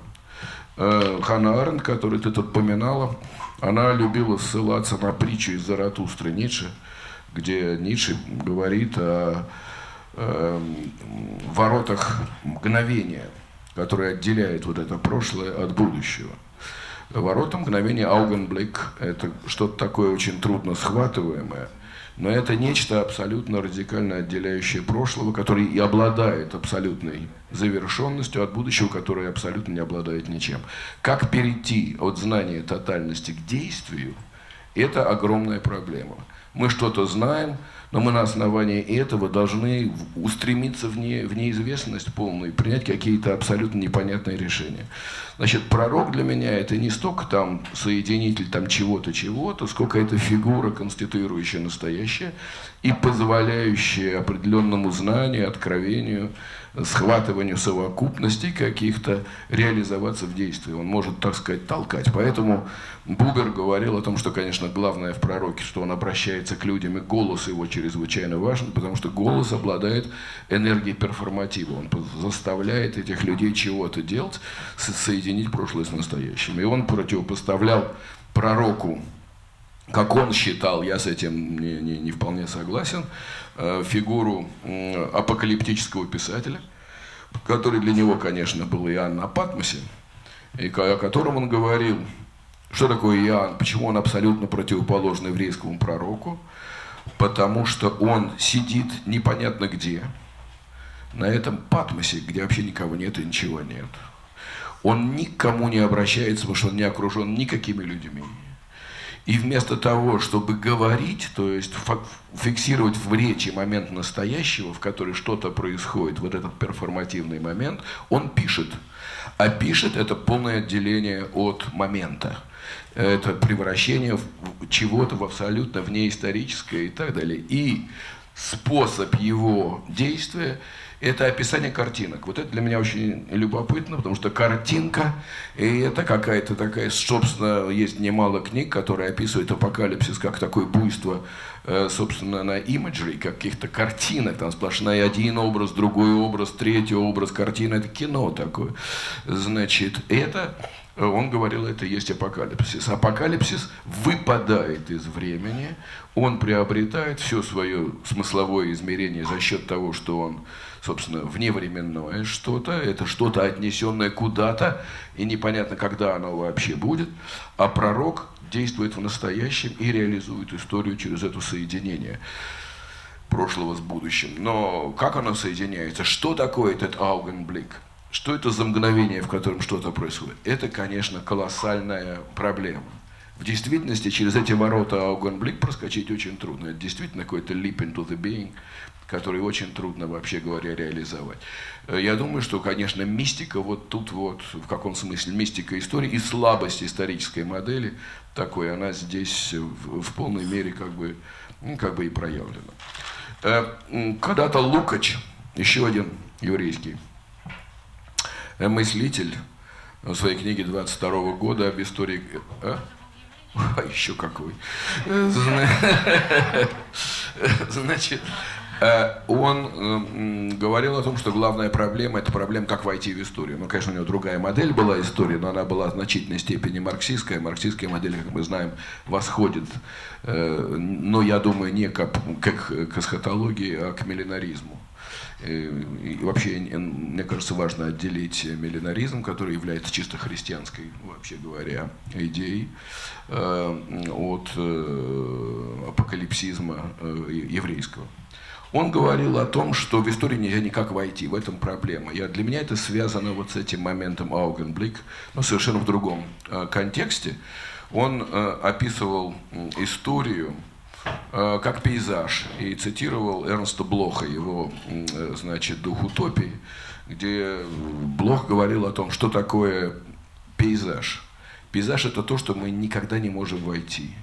Ханна Арендт, которую ты тут поминала, она любила ссылаться на притчу из Заратустры Ницше, где Ницше говорит о воротах мгновения, которые отделяют вот это прошлое от будущего. Ворота мгновения, Augenblick, это что-то такое очень трудно схватываемое, но это нечто абсолютно радикально отделяющее прошлого, которое и обладает абсолютной завершенностью, от будущего, которое абсолютно не обладает ничем. Как перейти от знания тотальности к действию, это огромная проблема. Мы что-то знаем, но мы на основании этого должны устремиться в неизвестность полную, принять какие-то абсолютно непонятные решения. Значит, пророк для меня это не столько там соединитель там чего-то, сколько это фигура, конституирующая настоящее и позволяющая определенному знанию, откровению, схватыванию совокупностей каких-то реализоваться в действии. Он может, так сказать, толкать. Поэтому Бубер говорил о том, что, конечно, главное в пророке, что он обращается к людям, и голос его чрезвычайно важен, потому что голос обладает энергией перформатива. Он заставляет этих людей чего-то делать, соединить прошлое с настоящим. И он противопоставлял пророку, как он считал, я с этим не вполне согласен, фигуру апокалиптического писателя, который для него, конечно, был Иоанн на Патмосе, и о котором он говорил, что такое Иоанн, почему он абсолютно противоположен еврейскому пророку, потому что он сидит непонятно где, на этом Патмосе, где вообще никого нет и ничего нет. Он никому не обращается, потому что он не окружен никакими людьми. И вместо того, чтобы говорить, то есть фиксировать в речи момент настоящего, в который что-то происходит, вот этот перформативный момент, он пишет. А пишет – это полное отделение от момента. Это превращение чего-то в абсолютно внеисторическое и так далее. И способ его действия – это описание картинок. Вот это для меня очень любопытно, потому что картинка – и это какая-то такая, собственно, есть немало книг, которые описывают апокалипсис как такое буйство, собственно, на имиджере, каких-то картинок. Там сплошная один образ, другой образ, третий образ, картина – это кино такое. Значит, это… Он говорил, это и есть апокалипсис. Апокалипсис выпадает из времени, он приобретает все свое смысловое измерение за счет того, что он, собственно, вневременное что-то, это что-то отнесенное куда-то, и непонятно, когда оно вообще будет, а пророк действует в настоящем и реализует историю через это соединение прошлого с будущим. Но как оно соединяется? Что такое этот Augenblick? Что это за мгновение, в котором что-то происходит? Это, конечно, колоссальная проблема. В действительности через эти ворота Augenblick проскочить очень трудно. Это действительно какой-то leap into the being, который очень трудно, вообще говоря, реализовать. Я думаю, что, конечно, мистика вот тут вот, в каком смысле, мистика истории и слабость исторической модели такой, она здесь в полной мере как бы и проявлена. Когда-то Лукач, еще один еврейский мыслитель, в своей книге 22-го года об истории… А еще какой. Значит, Он говорил о том, что главная проблема – это проблема, как войти в историю. Ну, конечно, у него другая модель была истории, но она была в значительной степени марксистская. Марксистская модель, как мы знаем, восходит, но я думаю, не к эсхатологии, а к миллинаризму. И вообще, мне кажется, важно отделить миллинаризм, который является чисто христианской, вообще говоря, идеей, от апокалипсизма еврейского. Он говорил о том, что в историю нельзя никак войти, в этом проблема. Для меня это связано вот с этим моментом Augenblick, но совершенно в другом контексте. Он описывал историю как пейзаж и цитировал Эрнста Блоха, его, значит, «Дух утопии», где Блох говорил о том, что такое пейзаж. Пейзаж – это то, что мы никогда не можем войти.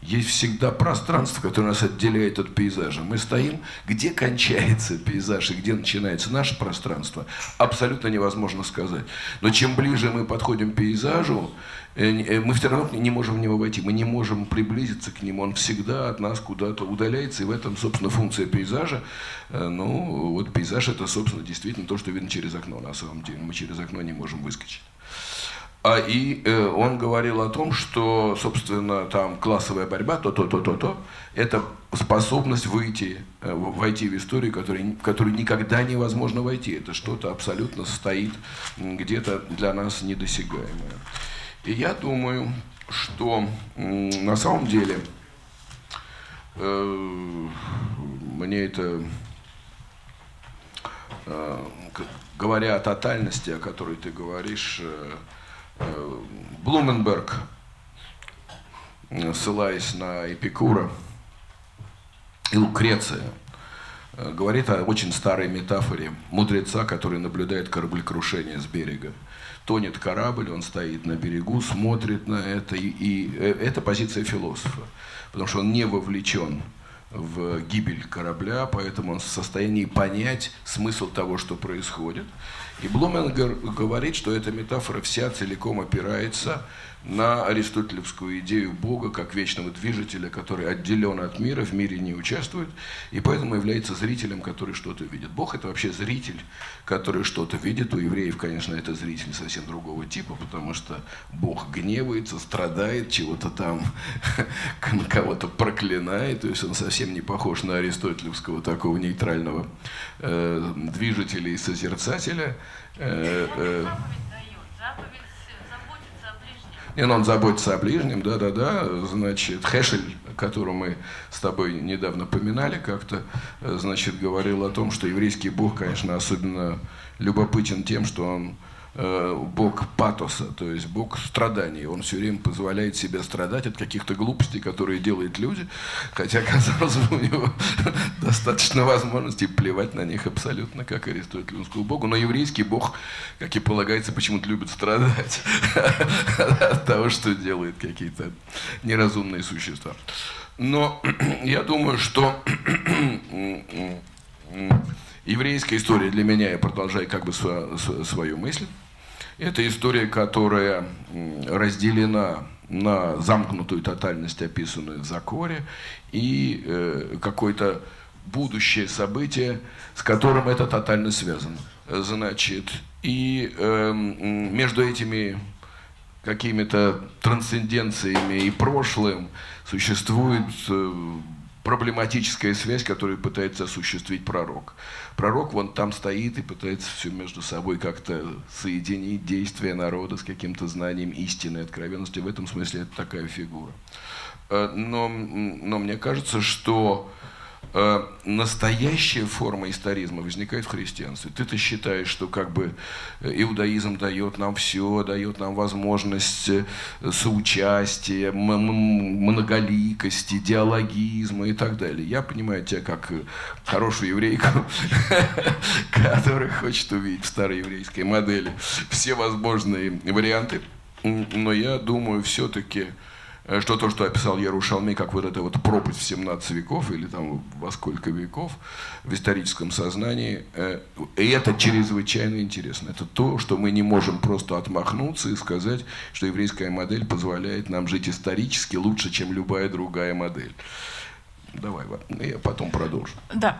Есть всегда пространство, которое нас отделяет от пейзажа. Мы стоим, где кончается пейзаж и где начинается наше пространство, абсолютно невозможно сказать. Но чем ближе мы подходим к пейзажу, мы все равно не можем в него войти, мы не можем приблизиться к нему, он всегда от нас куда-то удаляется, и в этом, собственно, функция пейзажа. Ну, вот пейзаж – это, собственно, действительно то, что видно через окно, на самом деле. Мы через окно не можем выскочить. И он говорил о том, что, собственно, там классовая борьба, то-то, это способность войти в историю, в которую никогда невозможно войти. Это что-то абсолютно стоит где-то для нас недосягаемое. И я думаю, что на самом деле мне это... Говоря о тотальности, о которой ты говоришь, Блуменберг, ссылаясь на Эпикура и Лукреция, говорит о очень старой метафоре мудреца, который наблюдает кораблекрушение с берега. Тонет корабль, он стоит на берегу, смотрит на это, и это позиция философа, потому что он не вовлечен в гибель корабля, поэтому он в состоянии понять смысл того, что происходит. И Блуменберг говорит, что эта метафора вся целиком опирается на аристотелевскую идею Бога как вечного движителя, который отделен от мира, в мире не участвует, и поэтому является зрителем, который что-то видит. Бог – это вообще зритель, который что-то видит. У евреев, конечно, это зритель совсем другого типа, потому что Бог гневается, страдает, чего-то там, кого-то проклинает, то есть он совсем не похож на аристотелевского такого нейтрального движителя и созерцателя. И он заботится о ближнем, да-да-да, значит, Хешель, которого мы с тобой недавно поминали как-то, значит, говорил о том, что еврейский Бог, конечно, особенно любопытен тем, что он Бог патоса, то есть Бог страданий. Он все время позволяет себе страдать от каких-то глупостей, которые делают люди, хотя, казалось бы, у него достаточно возможностей плевать на них абсолютно, как аристотелевскому Богу. Но еврейский Бог, как и полагается, почему-то любит страдать от того, что делают какие-то неразумные существа. Но я думаю, что... Еврейская история для меня, я продолжаю как бы свою мысль, это история, которая разделена на замкнутую тотальность, описанную в Закоре, и какое-то будущее событие, с которым эта тотальность связана. Значит, и между этими какими-то трансценденциями и прошлым существует... проблематическая связь, которую пытается осуществить пророк. Пророк вон там стоит и пытается все между собой как-то соединить действия народа с каким-то знанием истинной откровенности. В этом смысле это такая фигура. Но мне кажется, что настоящая форма историзма возникает в христианстве. Ты-то считаешь, что как бы иудаизм дает нам все, дает нам возможность соучастия, многоликости, диалогизма и так далее. Я понимаю тебя как хорошую еврейку, которая хочет увидеть в старой еврейской модели все возможные варианты. Но я думаю, все-таки... что то, что описал Йерушалми, как вот эта вот пропасть в 17 веков или там во сколько веков в историческом сознании, и это чрезвычайно интересно. Это то, что мы не можем просто отмахнуться и сказать, что еврейская модель позволяет нам жить исторически лучше, чем любая другая модель. Давай, я потом продолжу. Да.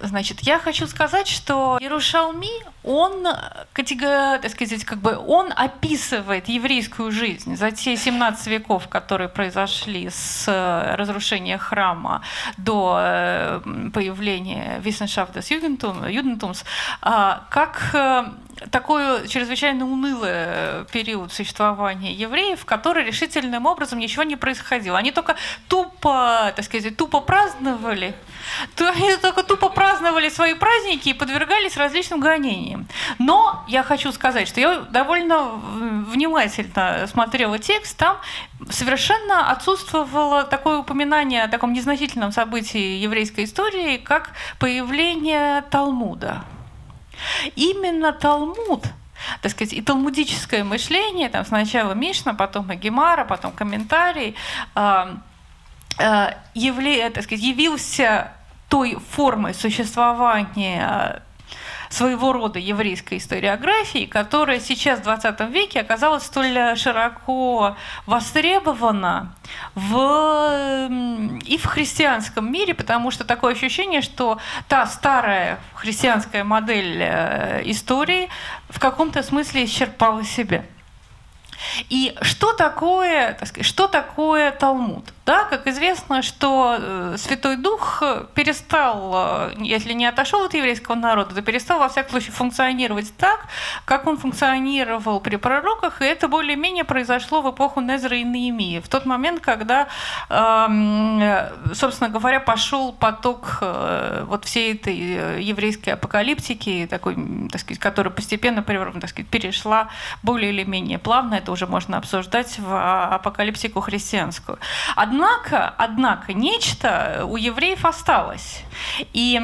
Значит, я хочу сказать, что Йерушалми, он описывает еврейскую жизнь за те 17 веков, которые произошли с разрушения храма до появления Wissenschaft Judentums, как такой чрезвычайно унылый период существования евреев, в который решительным образом ничего не происходило. Они только тупо праздновали свои праздники и подвергались различным гонениям. Но я хочу сказать, что я довольно внимательно смотрела текст, там совершенно отсутствовало такое упоминание о таком незначительном событии еврейской истории, как появление Талмуда. Именно Талмуд, и талмудическое мышление, там сначала Мишна, потом Гемара, потом комментарий, явился той формой существования своего рода еврейской историографии, которая сейчас в 20 веке оказалась столь широко востребована и в христианском мире, потому что такое ощущение, что та старая христианская модель истории в каком-то смысле исчерпала себя. И что такое Талмуд? Да, как известно, что Святой Дух перестал, если не отошел от еврейского народа, то перестал, во всяком случае, функционировать так, как он функционировал при пророках, и это более-менее произошло в эпоху Незры и Неемии, в тот момент, когда, собственно говоря, пошел поток вот всей этой еврейской апокалиптики, такой, которая постепенно перешла более или менее плавно, это уже можно обсуждать, в апокалиптику христианскую. Однако нечто у евреев осталось, и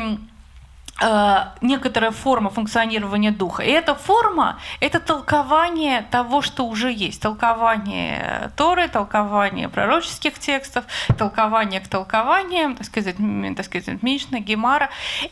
некоторая форма функционирования духа. И эта форма — это толкование того, что уже есть. Толкование Торы, толкование пророческих текстов, толкование к толкованиям, Мишна, Гемара,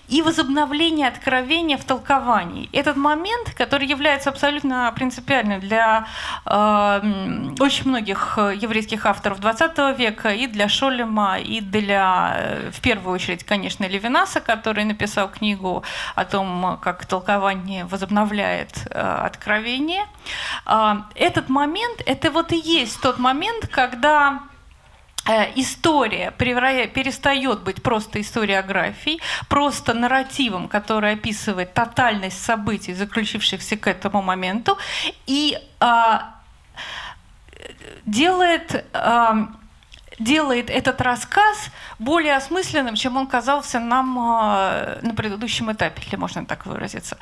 и возобновление откровения в толковании. Этот момент, который является абсолютно принципиальным для очень многих еврейских авторов XX века, и для Шолема, и для, в первую очередь, конечно, Левинаса, который написал книгу о том, как толкование возобновляет откровение. Этот момент, это вот и есть тот момент, когда история перестает быть просто историографией, просто нарративом, который описывает тотальность событий, заключившихся к этому моменту, и делает этот рассказ более осмысленным, чем он казался нам на предыдущем этапе, если можно так выразиться.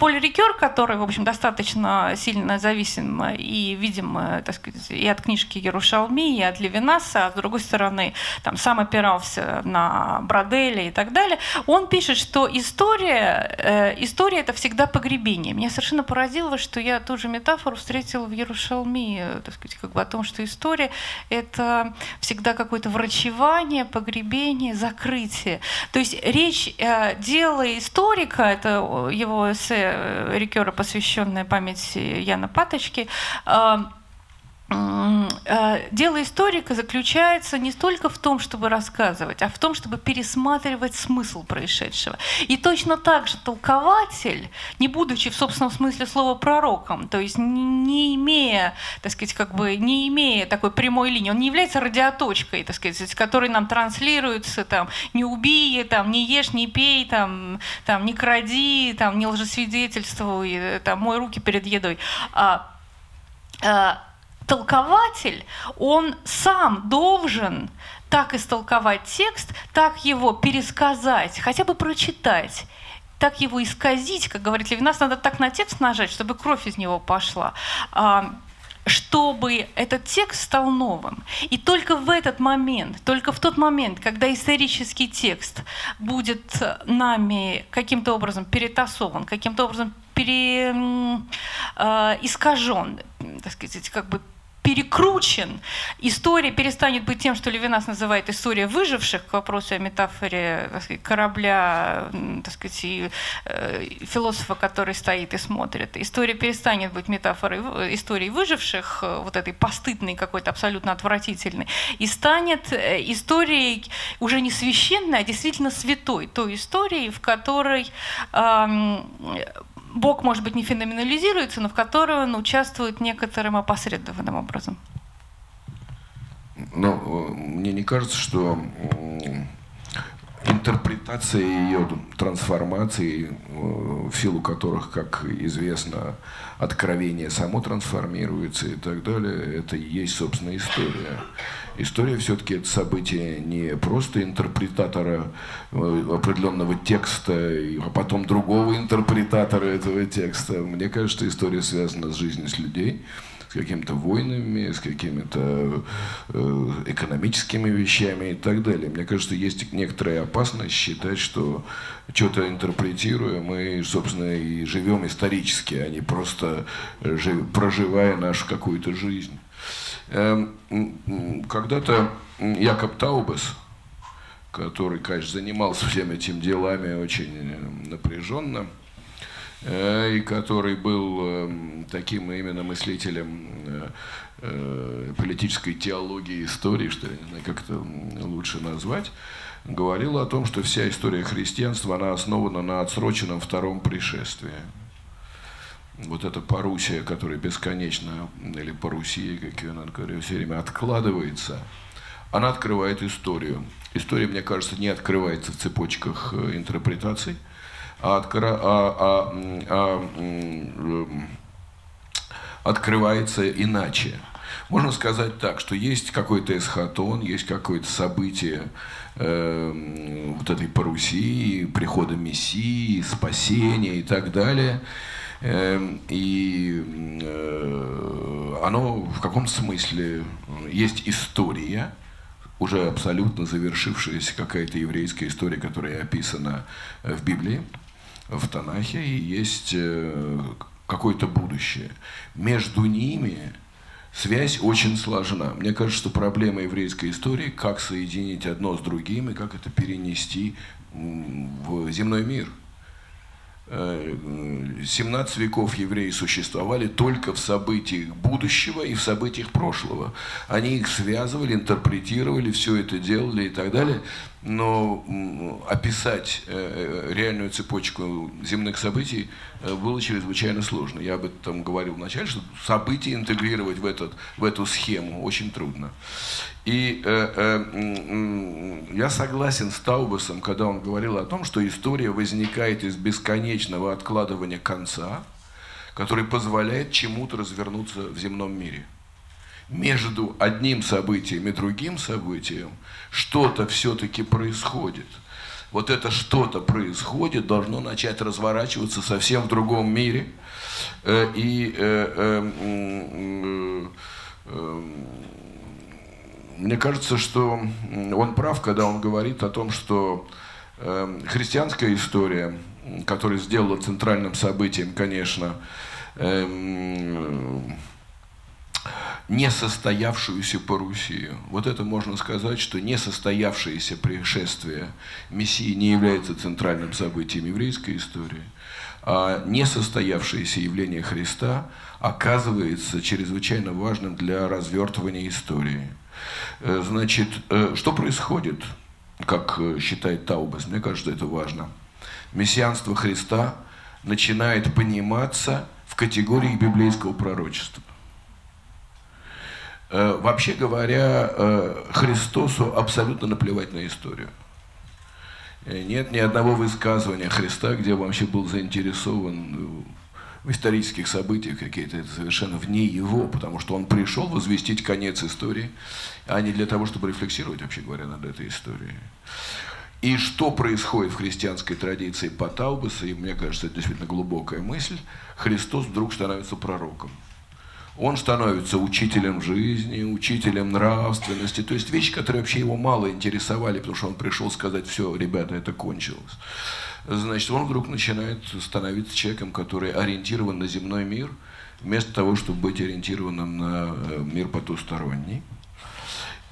Поль Рикёр, который, в общем, достаточно сильно зависим и видим, и от книжки Йерушалми, и от Левинаса, а с другой стороны, там сам опирался на Броделя и так далее, он пишет, что история — это всегда погребение. Меня совершенно поразило, что я ту же метафору встретила в Йерушалми, о том, что история — это всегда какое-то врачевание, погребение, закрытие. То есть речь дела историка, это его эссе Рикёра, посвященное памяти Яна Паточки, дело историка заключается не столько в том, чтобы рассказывать, а в том, чтобы пересматривать смысл происшедшего. И точно так же толкователь, не будучи в собственном смысле слова пророком, то есть не имея такой прямой линии, он не является радиоточкой, которой нам транслируется там, не убей, там, не ешь, не пей, там, не кради, там, не лжесвидетельствуй, там, мой руки перед едой. Толкователь, он сам должен так истолковать текст, так его пересказать, хотя бы прочитать, так его исказить, как говорит Левинас, надо так на текст нажать, чтобы кровь из него пошла, чтобы этот текст стал новым. И только в этот момент, только в тот момент, когда исторический текст будет нами каким-то образом перетасован, каким-то образом искажен, перекручен, история перестанет быть тем, что Левинас называет «история выживших», к вопросу о метафоре, так сказать, корабля, так сказать, и философа, который стоит и смотрит. История перестанет быть метафорой истории выживших, вот этой постыдной какой-то, абсолютно отвратительной, и станет историей уже не священной, а действительно святой, той историей, в которой Бог, может быть, не феноменализируется, но в которой он участвует некоторым опосредованным образом. Но мне не кажется, что интерпретация ее трансформации, в силу которых, как известно, откровение само трансформируется и так далее, это и есть, собственно, история. История все-таки это событие не просто интерпретатора определенного текста, а потом другого интерпретатора этого текста. Мне кажется, что история связана с жизнью людей, с какими-то войнами, с какими-то экономическими вещами и так далее. Мне кажется, есть некоторая опасность считать, что что-то интерпретируем, мы, собственно, и живем исторически, а не просто проживая нашу какую-то жизнь. Когда-то Якоб Таубес, который, конечно, занимался всеми этими делами очень напряженно, и который был таким именно мыслителем политической теологии истории, что я не знаю, как это лучше назвать, говорил о том, что вся история христианства, она основана на отсроченном втором пришествии. Вот эта парусия, которая бесконечно, или парусия, как ее надо говорить, все время откладывается, она открывает историю. История, мне кажется, не открывается в цепочках интерпретаций, открывается иначе. Можно сказать так, что есть какой-то эсхатон, есть какое-то событие вот этой парусии, прихода Мессии, спасения и так далее. И оно в каком-то смысле есть история, уже абсолютно завершившаяся какая-то еврейская история, которая описана в Библии, в Танахе, и есть какое-то будущее. Между ними связь очень сложна. Мне кажется, что проблема еврейской истории – как соединить одно с другим и как это перенести в земной мир. 17 веков евреи существовали только в событиях будущего и в событиях прошлого. Они их связывали, интерпретировали, все это делали и так далее. Но описать реальную цепочку земных событий было чрезвычайно сложно. Я об этом говорил вначале, что события интегрировать в эту схему очень трудно. И я согласен с Таубесом, когда он говорил о том, что история возникает из бесконечного откладывания конца, который позволяет чему-то развернуться в земном мире. Между одним событием и другим событием что-то все-таки происходит. Вот это что-то происходит, должно начать разворачиваться совсем в другом мире. И мне кажется, что он прав, когда он говорит о том, что христианская история, которая сделала центральным событием, конечно, несостоявшуюся парусию. Вот это можно сказать, что несостоявшееся пришествие Мессии не является центральным событием еврейской истории, а несостоявшееся явление Христа оказывается чрезвычайно важным для развертывания истории. Значит, что происходит, как считает Таубес? Мне кажется, это важно. Мессианство Христа начинает пониматься в категории библейского пророчества. Вообще говоря, Христосу абсолютно наплевать на историю. Нет ни одного высказывания Христа, где он вообще был заинтересован в исторических событиях, какие-то это совершенно вне его, потому что он пришел возвестить конец истории, а не для того, чтобы рефлексировать, вообще говоря, над этой историей. И что происходит в христианской традиции по Таубесу, и мне кажется, это действительно глубокая мысль, Христос вдруг становится пророком. Он становится учителем жизни, учителем нравственности. То есть вещи, которые вообще его мало интересовали, потому что он пришел сказать: все, ребята, это кончилось. Значит, он вдруг начинает становиться человеком, который ориентирован на земной мир вместо того, чтобы быть ориентированным на мир потусторонний.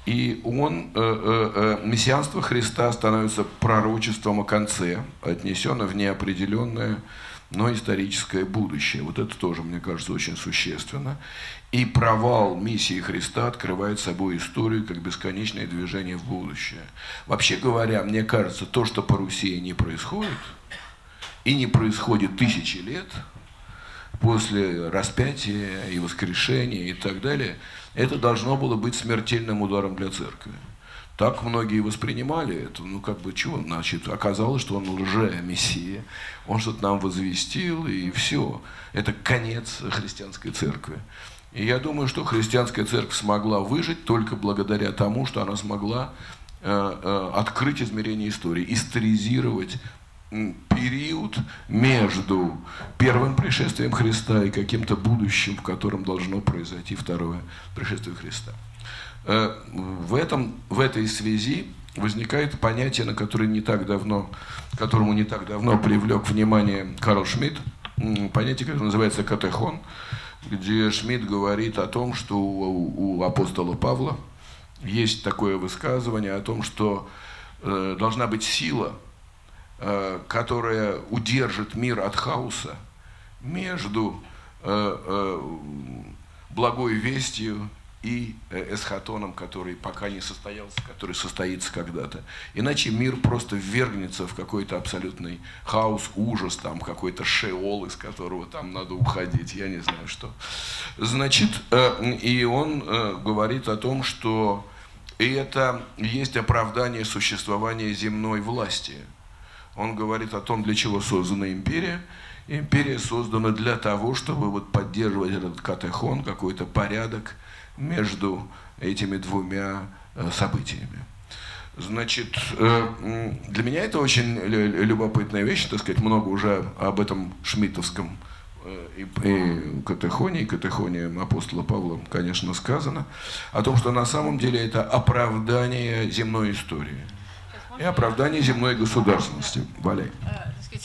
И мессианство Христа становится пророчеством о конце, отнесено в неопределенное, но историческое будущее. Вот это тоже, мне кажется, очень существенно. И провал миссии Христа открывает собой историю как бесконечное движение в будущее. Вообще говоря, мне кажется, то, что по Руси не происходит, и не происходит тысячи лет после распятия и воскрешения и так далее, это должно было быть смертельным ударом для церкви. Так многие воспринимали это. Ну, как бы, чего? Значит, оказалось, что он лже-мессия, он что-то нам возвестил, и все. Это конец христианской церкви. И я думаю, что христианская церковь смогла выжить только благодаря тому, что она смогла открыть измерение истории, историзировать период между первым пришествием Христа и каким-то будущим, в котором должно произойти второе пришествие Христа. В этой связи возникает понятие, которому не так давно привлек внимание Карл Шмитт, понятие, которое называется катехон, где Шмидт говорит о том, что у апостола Павла есть такое высказывание о том, что должна быть сила, которая удержит мир от хаоса между благой вестью и эсхатоном, который пока не состоялся, который состоится когда-то. Иначе мир просто ввергнется в какой-то абсолютный хаос, ужас, там какой-то шеол, из которого там надо уходить, я не знаю что. Значит, и он говорит о том, что это есть оправдание существования земной власти. Он говорит о том, для чего создана империя. Империя создана для того, чтобы вот поддерживать этот катехон, какой-то порядок между этими двумя событиями. Значит, для меня это очень любопытная вещь, так сказать, много уже об этом шмитовском и катехоне апостола Павла, конечно, сказано, о том, что на самом деле это оправдание земной истории. И оправдание земной государственности. Валяй.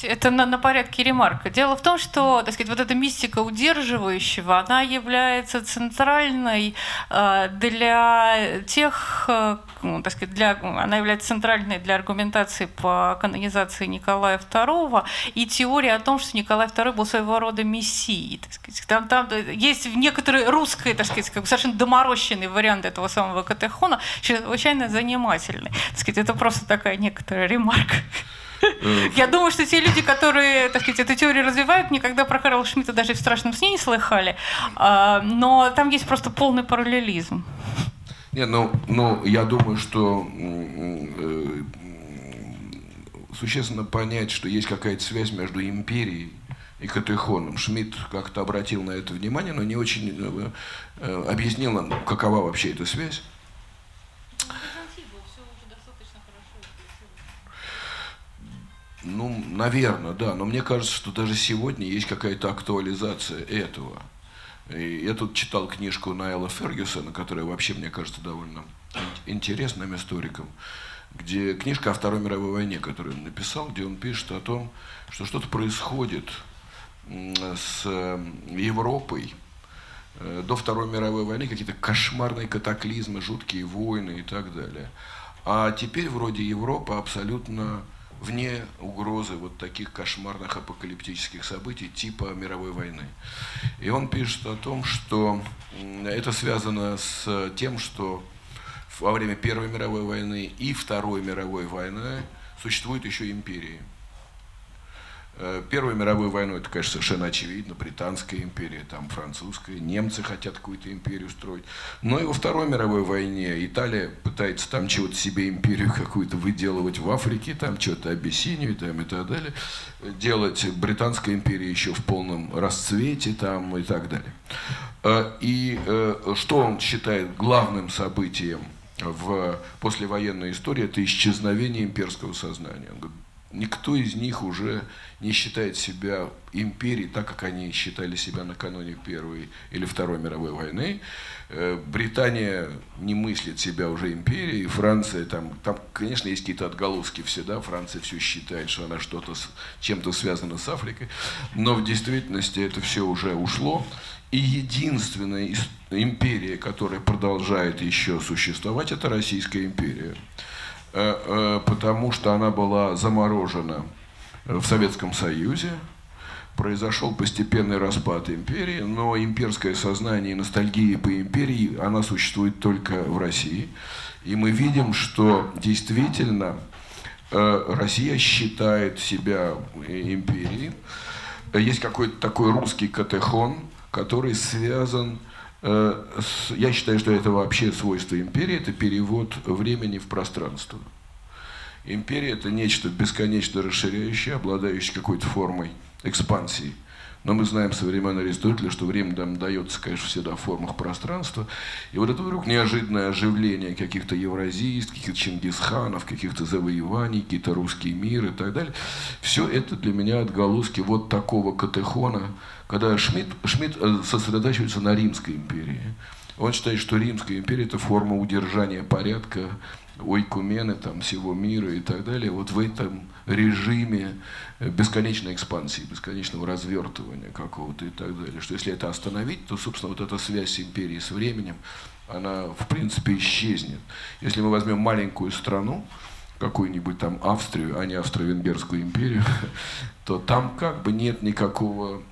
Это на порядке ремарка. Дело в том, что, так сказать, вот эта мистика удерживающего, она является центральной для тех, так сказать, она является центральной для аргументации по канонизации Николая II и теории о том, что Николай II был своего рода мессией. Так сказать. Там есть некоторые русские, так сказать, как бы совершенно доморощенный вариант этого самого катехона, чрезвычайно занимательный. Так сказать, это просто такая некоторая ремарка. Я думаю, что те люди, которые, так сказать, эту теорию развивают, никогда про Карла Шмитта даже в страшном сне не слыхали, но там есть просто полный параллелизм. Не, ну, я думаю, что существенно понять, что есть какая-то связь между империей и катехоном. Шмидт как-то обратил на это внимание, но не очень объяснил нам, какова вообще эта связь. Ну, наверное, да, но мне кажется, что даже сегодня есть какая-то актуализация этого. И я тут читал книжку Найла Фергюсона, которая вообще, мне кажется, довольно интересным историком, где книжка о Второй мировой войне, которую он написал, где он пишет о том, что что-то происходит с Европой до Второй мировой войны, какие-то кошмарные катаклизмы, жуткие войны и так далее. А теперь вроде Европа абсолютно вне угрозы вот таких кошмарных апокалиптических событий типа мировой войны. И он пишет о том, что это связано с тем, что во время Первой мировой войны и Второй мировой войны существуют еще империи. Первую мировую войну, это, конечно, совершенно очевидно, Британская империя, там французская, немцы хотят какую-то империю строить. Но и во Второй мировой войне Италия пытается там чего-то себе империю какую-то выделывать в Африке, там что-то Абиссинию там, и так далее. Делать Британская империя еще в полном расцвете там, и так далее. И что он считает главным событием в послевоенной истории, это исчезновение имперского сознания. Он говорит, никто из них уже не считает себя империей, так как они считали себя накануне Первой или Второй мировой войны. Британия не мыслит себя уже империей, Франция, там конечно, есть какие-то отголоски всегда, Франция все считает, что она чем-то связана с Африкой, но в действительности это все уже ушло. И единственная империя, которая продолжает еще существовать, это Российская империя. Потому что она была заморожена в Советском Союзе, произошел постепенный распад империи, но имперское сознание и ностальгия по империи, она существует только в России. И мы видим, что действительно Россия считает себя империей. Есть какой-то такой русский катехон, который связан, я считаю, что это вообще свойство империи, это перевод времени в пространство. Империя – это нечто бесконечно расширяющее, обладающее какой-то формой экспансии. Но мы знаем со времен Аристотеля, что время нам дается, конечно, всегда в формах пространства. И вот это вдруг неожиданное оживление каких-то евразийских, каких-то Чингисханов, каких-то завоеваний, какие-то русские миры и так далее. Все это для меня отголоски вот такого катехона, когда Шмидт сосредотачивается на Римской империи. Он считает, что Римская империя – это форма удержания порядка, ойкумены там, всего мира и так далее. Вот в этом режиме бесконечной экспансии, бесконечного развертывания какого-то и так далее. Что если это остановить, то, собственно, вот эта связь империи с временем, она, в принципе, исчезнет. Если мы возьмем маленькую страну, какую-нибудь там Австрию, а не Австро-Венгерскую империю, то там как бы нет никакого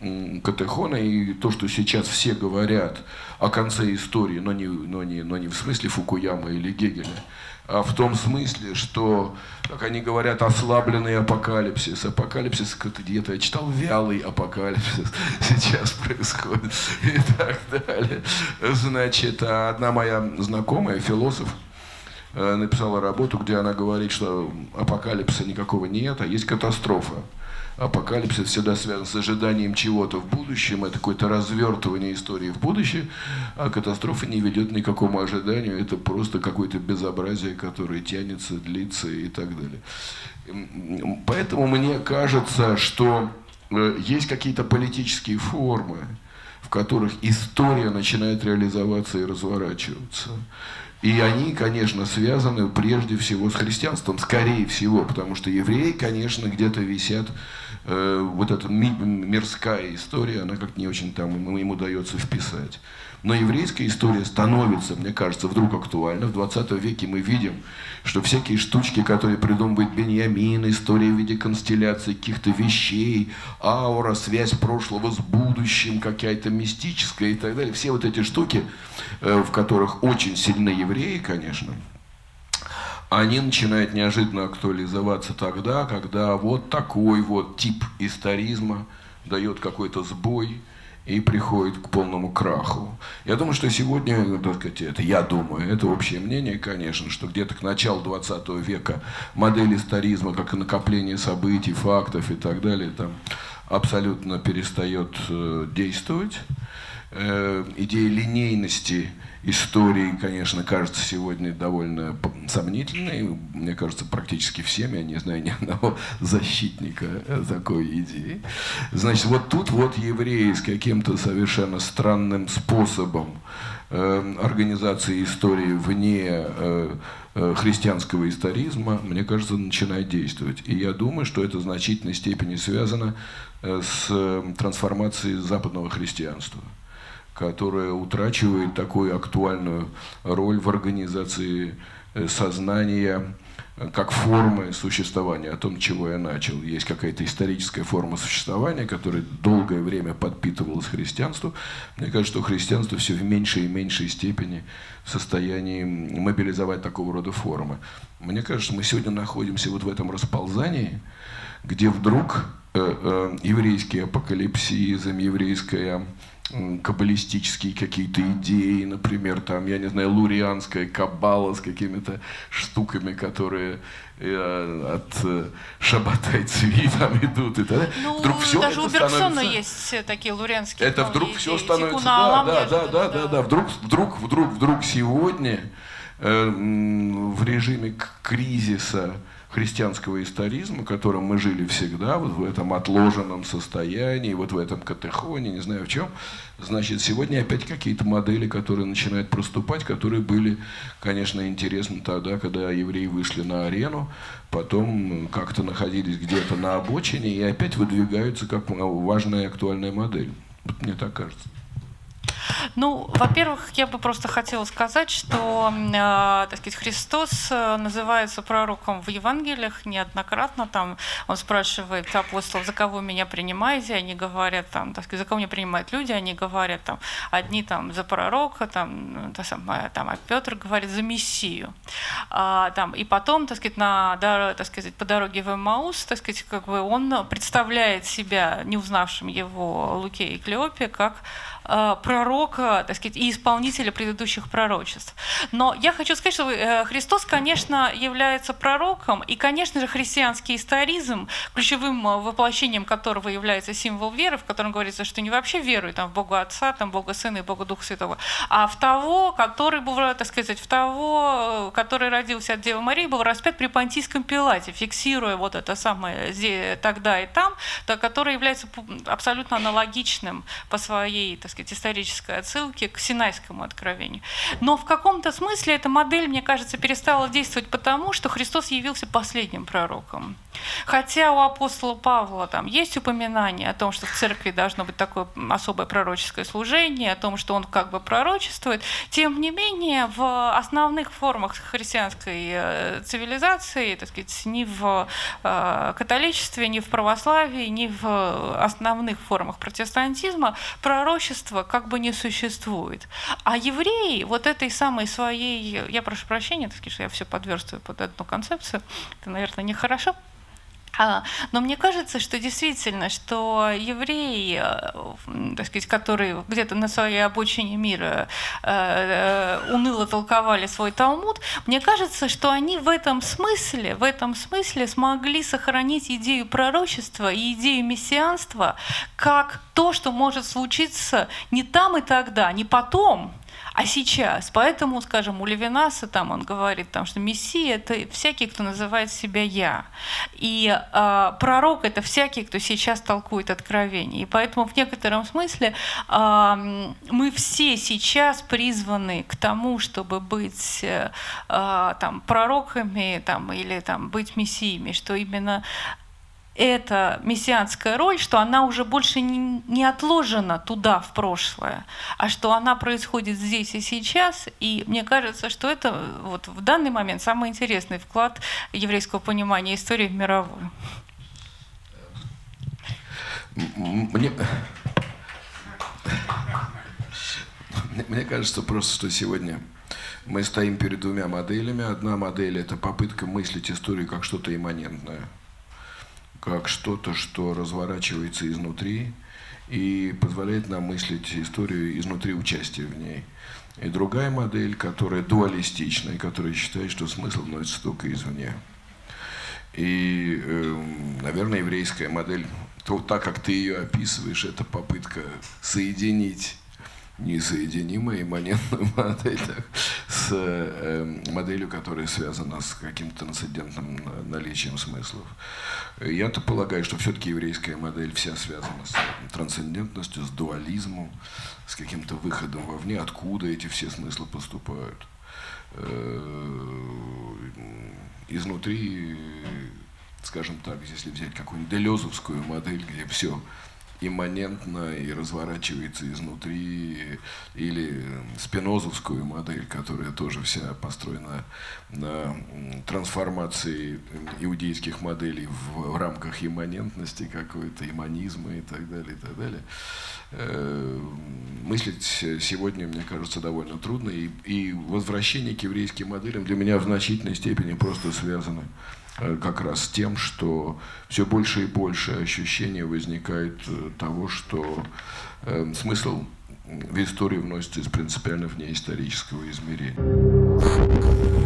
катехона. И то, что сейчас все говорят о конце истории, но не в смысле Фукуяма или Гегеля, а в том смысле, что, как они говорят, ослабленный апокалипсис. Апокалипсис, где-то я читал, вялый апокалипсис сейчас происходит и так далее. Значит, одна моя знакомая, философ, написала работу, где она говорит, что апокалипсиса никакого нет, а есть катастрофа. Апокалипсис всегда связан с ожиданием чего-то в будущем, это какое-то развертывание истории в будущее, а катастрофа не ведет ни к какому ожиданию, это просто какое-то безобразие, которое тянется, длится и так далее. Поэтому мне кажется, что есть какие-то политические формы, в которых история начинает реализоваться и разворачиваться. И они, конечно, связаны прежде всего с христианством, скорее всего, потому что евреи, конечно, где-то висят, вот эта мирская история, она как-то не очень там им удается вписать. Но еврейская история становится, мне кажется, вдруг актуальна. В 20 веке мы видим, что всякие штучки, которые придумывает Беньямин, история в виде констелляции каких-то вещей, аура, связь прошлого с будущим, какая-то мистическая и так далее. Все вот эти штуки, в которых очень сильны евреи, конечно, они начинают неожиданно актуализоваться тогда, когда вот такой вот тип историзма дает какой-то сбой и приходит к полному краху. Я думаю, что сегодня, так сказать, это я думаю, это общее мнение, конечно, что где-то к началу 20 века модель историзма, как накопление событий, фактов и так далее, там абсолютно перестает действовать. Идея линейности истории, конечно, кажется сегодня довольно сомнительной. Мне кажется, практически всеми, я не знаю ни одного защитника такой идеи. Значит, вот тут вот евреи с каким-то совершенно странным способом организации истории вне христианского историзма, мне кажется, начинает действовать. И я думаю, что это в значительной степени связано с трансформацией западного христианства, которая утрачивает такую актуальную роль в организации сознания как формы существования, о том, чего я начал. Есть какая-то историческая форма существования, которая долгое время подпитывалась христианству. Мне кажется, что христианство все в меньшей и меньшей степени в состоянии мобилизовать такого рода формы. Мне кажется, мы сегодня находимся вот в этом расползании, где вдруг еврейский апокалипсизм, еврейская каббалистические какие-то идеи, например, там, я не знаю, лурианская каббала с какими-то штуками, которые от шаббата и цви там идут и так далее. Ну, вдруг все даже у Бергсона есть такие лурианские. Это вдруг все становится... Да. Вдруг сегодня в режиме кризиса христианского историзма, которым мы жили всегда, вот в этом отложенном состоянии, вот в этом катехоне, не знаю в чем, значит, сегодня опять какие-то модели, которые начинают проступать, которые были, конечно, интересны тогда, когда евреи вышли на арену, потом как-то находились где-то на обочине и опять выдвигаются как важная и актуальная модель. Вот мне так кажется. Ну, во-первых, я бы просто хотела сказать, что, так сказать, Христос называется пророком в Евангелиях неоднократно. Там он спрашивает апостолов, за кого меня принимаете, они говорят, там, так сказать, за кого меня принимают люди, они говорят, там, одни там за пророка, а Петр говорит за Мессию. И потом, так сказать, по дороге в Эммаус, так сказать, как бы он представляет себя неузнавшим его Луке и Клеопе как пророка, так сказать, и исполнителя предыдущих пророчеств. Но я хочу сказать, что Христос, конечно, является пророком, и, конечно же, христианский историзм, ключевым воплощением которого является символ веры, в котором говорится, что не вообще верует в Бога Отца, Бога Сына и Бога Духа Святого, а в того, который был, так сказать, который родился от Девы Марии, был распят при Понтийском Пилате, фиксируя вот это самое тогда и там, который является абсолютно аналогичным по своей, так сказать, исторической отсылки к Синайскому откровению. Но в каком-то смысле эта модель, мне кажется, перестала действовать потому, что Христос явился последним пророком. Хотя у апостола Павла там есть упоминание о том, что в церкви должно быть такое особое пророческое служение, о том, что он как бы пророчествует, тем не менее в основных формах христианской цивилизации, так сказать, ни в католичестве, ни в православии, ни в основных формах протестантизма пророчество как бы не существует. А евреи вот этой самой своей... Я прошу прощения, так сказать, что я все подверстываю под одну концепцию. Это, наверное, нехорошо. Но мне кажется, что действительно, что евреи, так сказать, которые где-то на своей обочине мира уныло толковали свой Талмуд, мне кажется, что они в этом смысле смогли сохранить идею пророчества и идею мессианства как то, что может случиться не там и тогда, не потом, а сейчас. Поэтому, скажем, у Левинаса там он говорит, там, что Мессия — это всякий, кто называет себя «я». И пророк — это всякий, кто сейчас толкует откровение. И поэтому в некотором смысле мы все сейчас призваны к тому, чтобы быть пророками или быть мессиями, что именно... эта мессианская роль, что она уже больше не отложена туда, в прошлое, а что она происходит здесь и сейчас. И мне кажется, что это вот в данный момент самый интересный вклад еврейского понимания истории в мировую. Мне кажется просто, что сегодня мы стоим перед двумя моделями. Одна модель – это попытка мыслить историю как что-то имманентное, как что-то, что разворачивается изнутри и позволяет нам мыслить историю изнутри участия в ней. И другая модель, которая дуалистична, и которая считает, что смысл вносится только извне. И, наверное, еврейская модель, то, так как ты ее описываешь, это попытка соединить несоединимую имманентную модель с моделью, которая связана с каким-то трансцендентным наличием смыслов. Я-то полагаю, что все-таки еврейская модель вся связана с трансцендентностью, с дуализмом, с каким-то выходом вовне, откуда эти все смыслы поступают. Изнутри, скажем так, если взять какую-нибудь делезовскую модель, где все имманентно и разворачивается изнутри, или спинозовскую модель, которая тоже вся построена на трансформации иудейских моделей в рамках имманентности какой-то, имманизма и так далее, и так далее. Мыслить сегодня, мне кажется, довольно трудно, и возвращение к еврейским моделям для меня в значительной степени просто связано как раз с тем, что все больше и больше ощущение возникает того, что смысл в историю вносится из принципиально внеисторического измерения.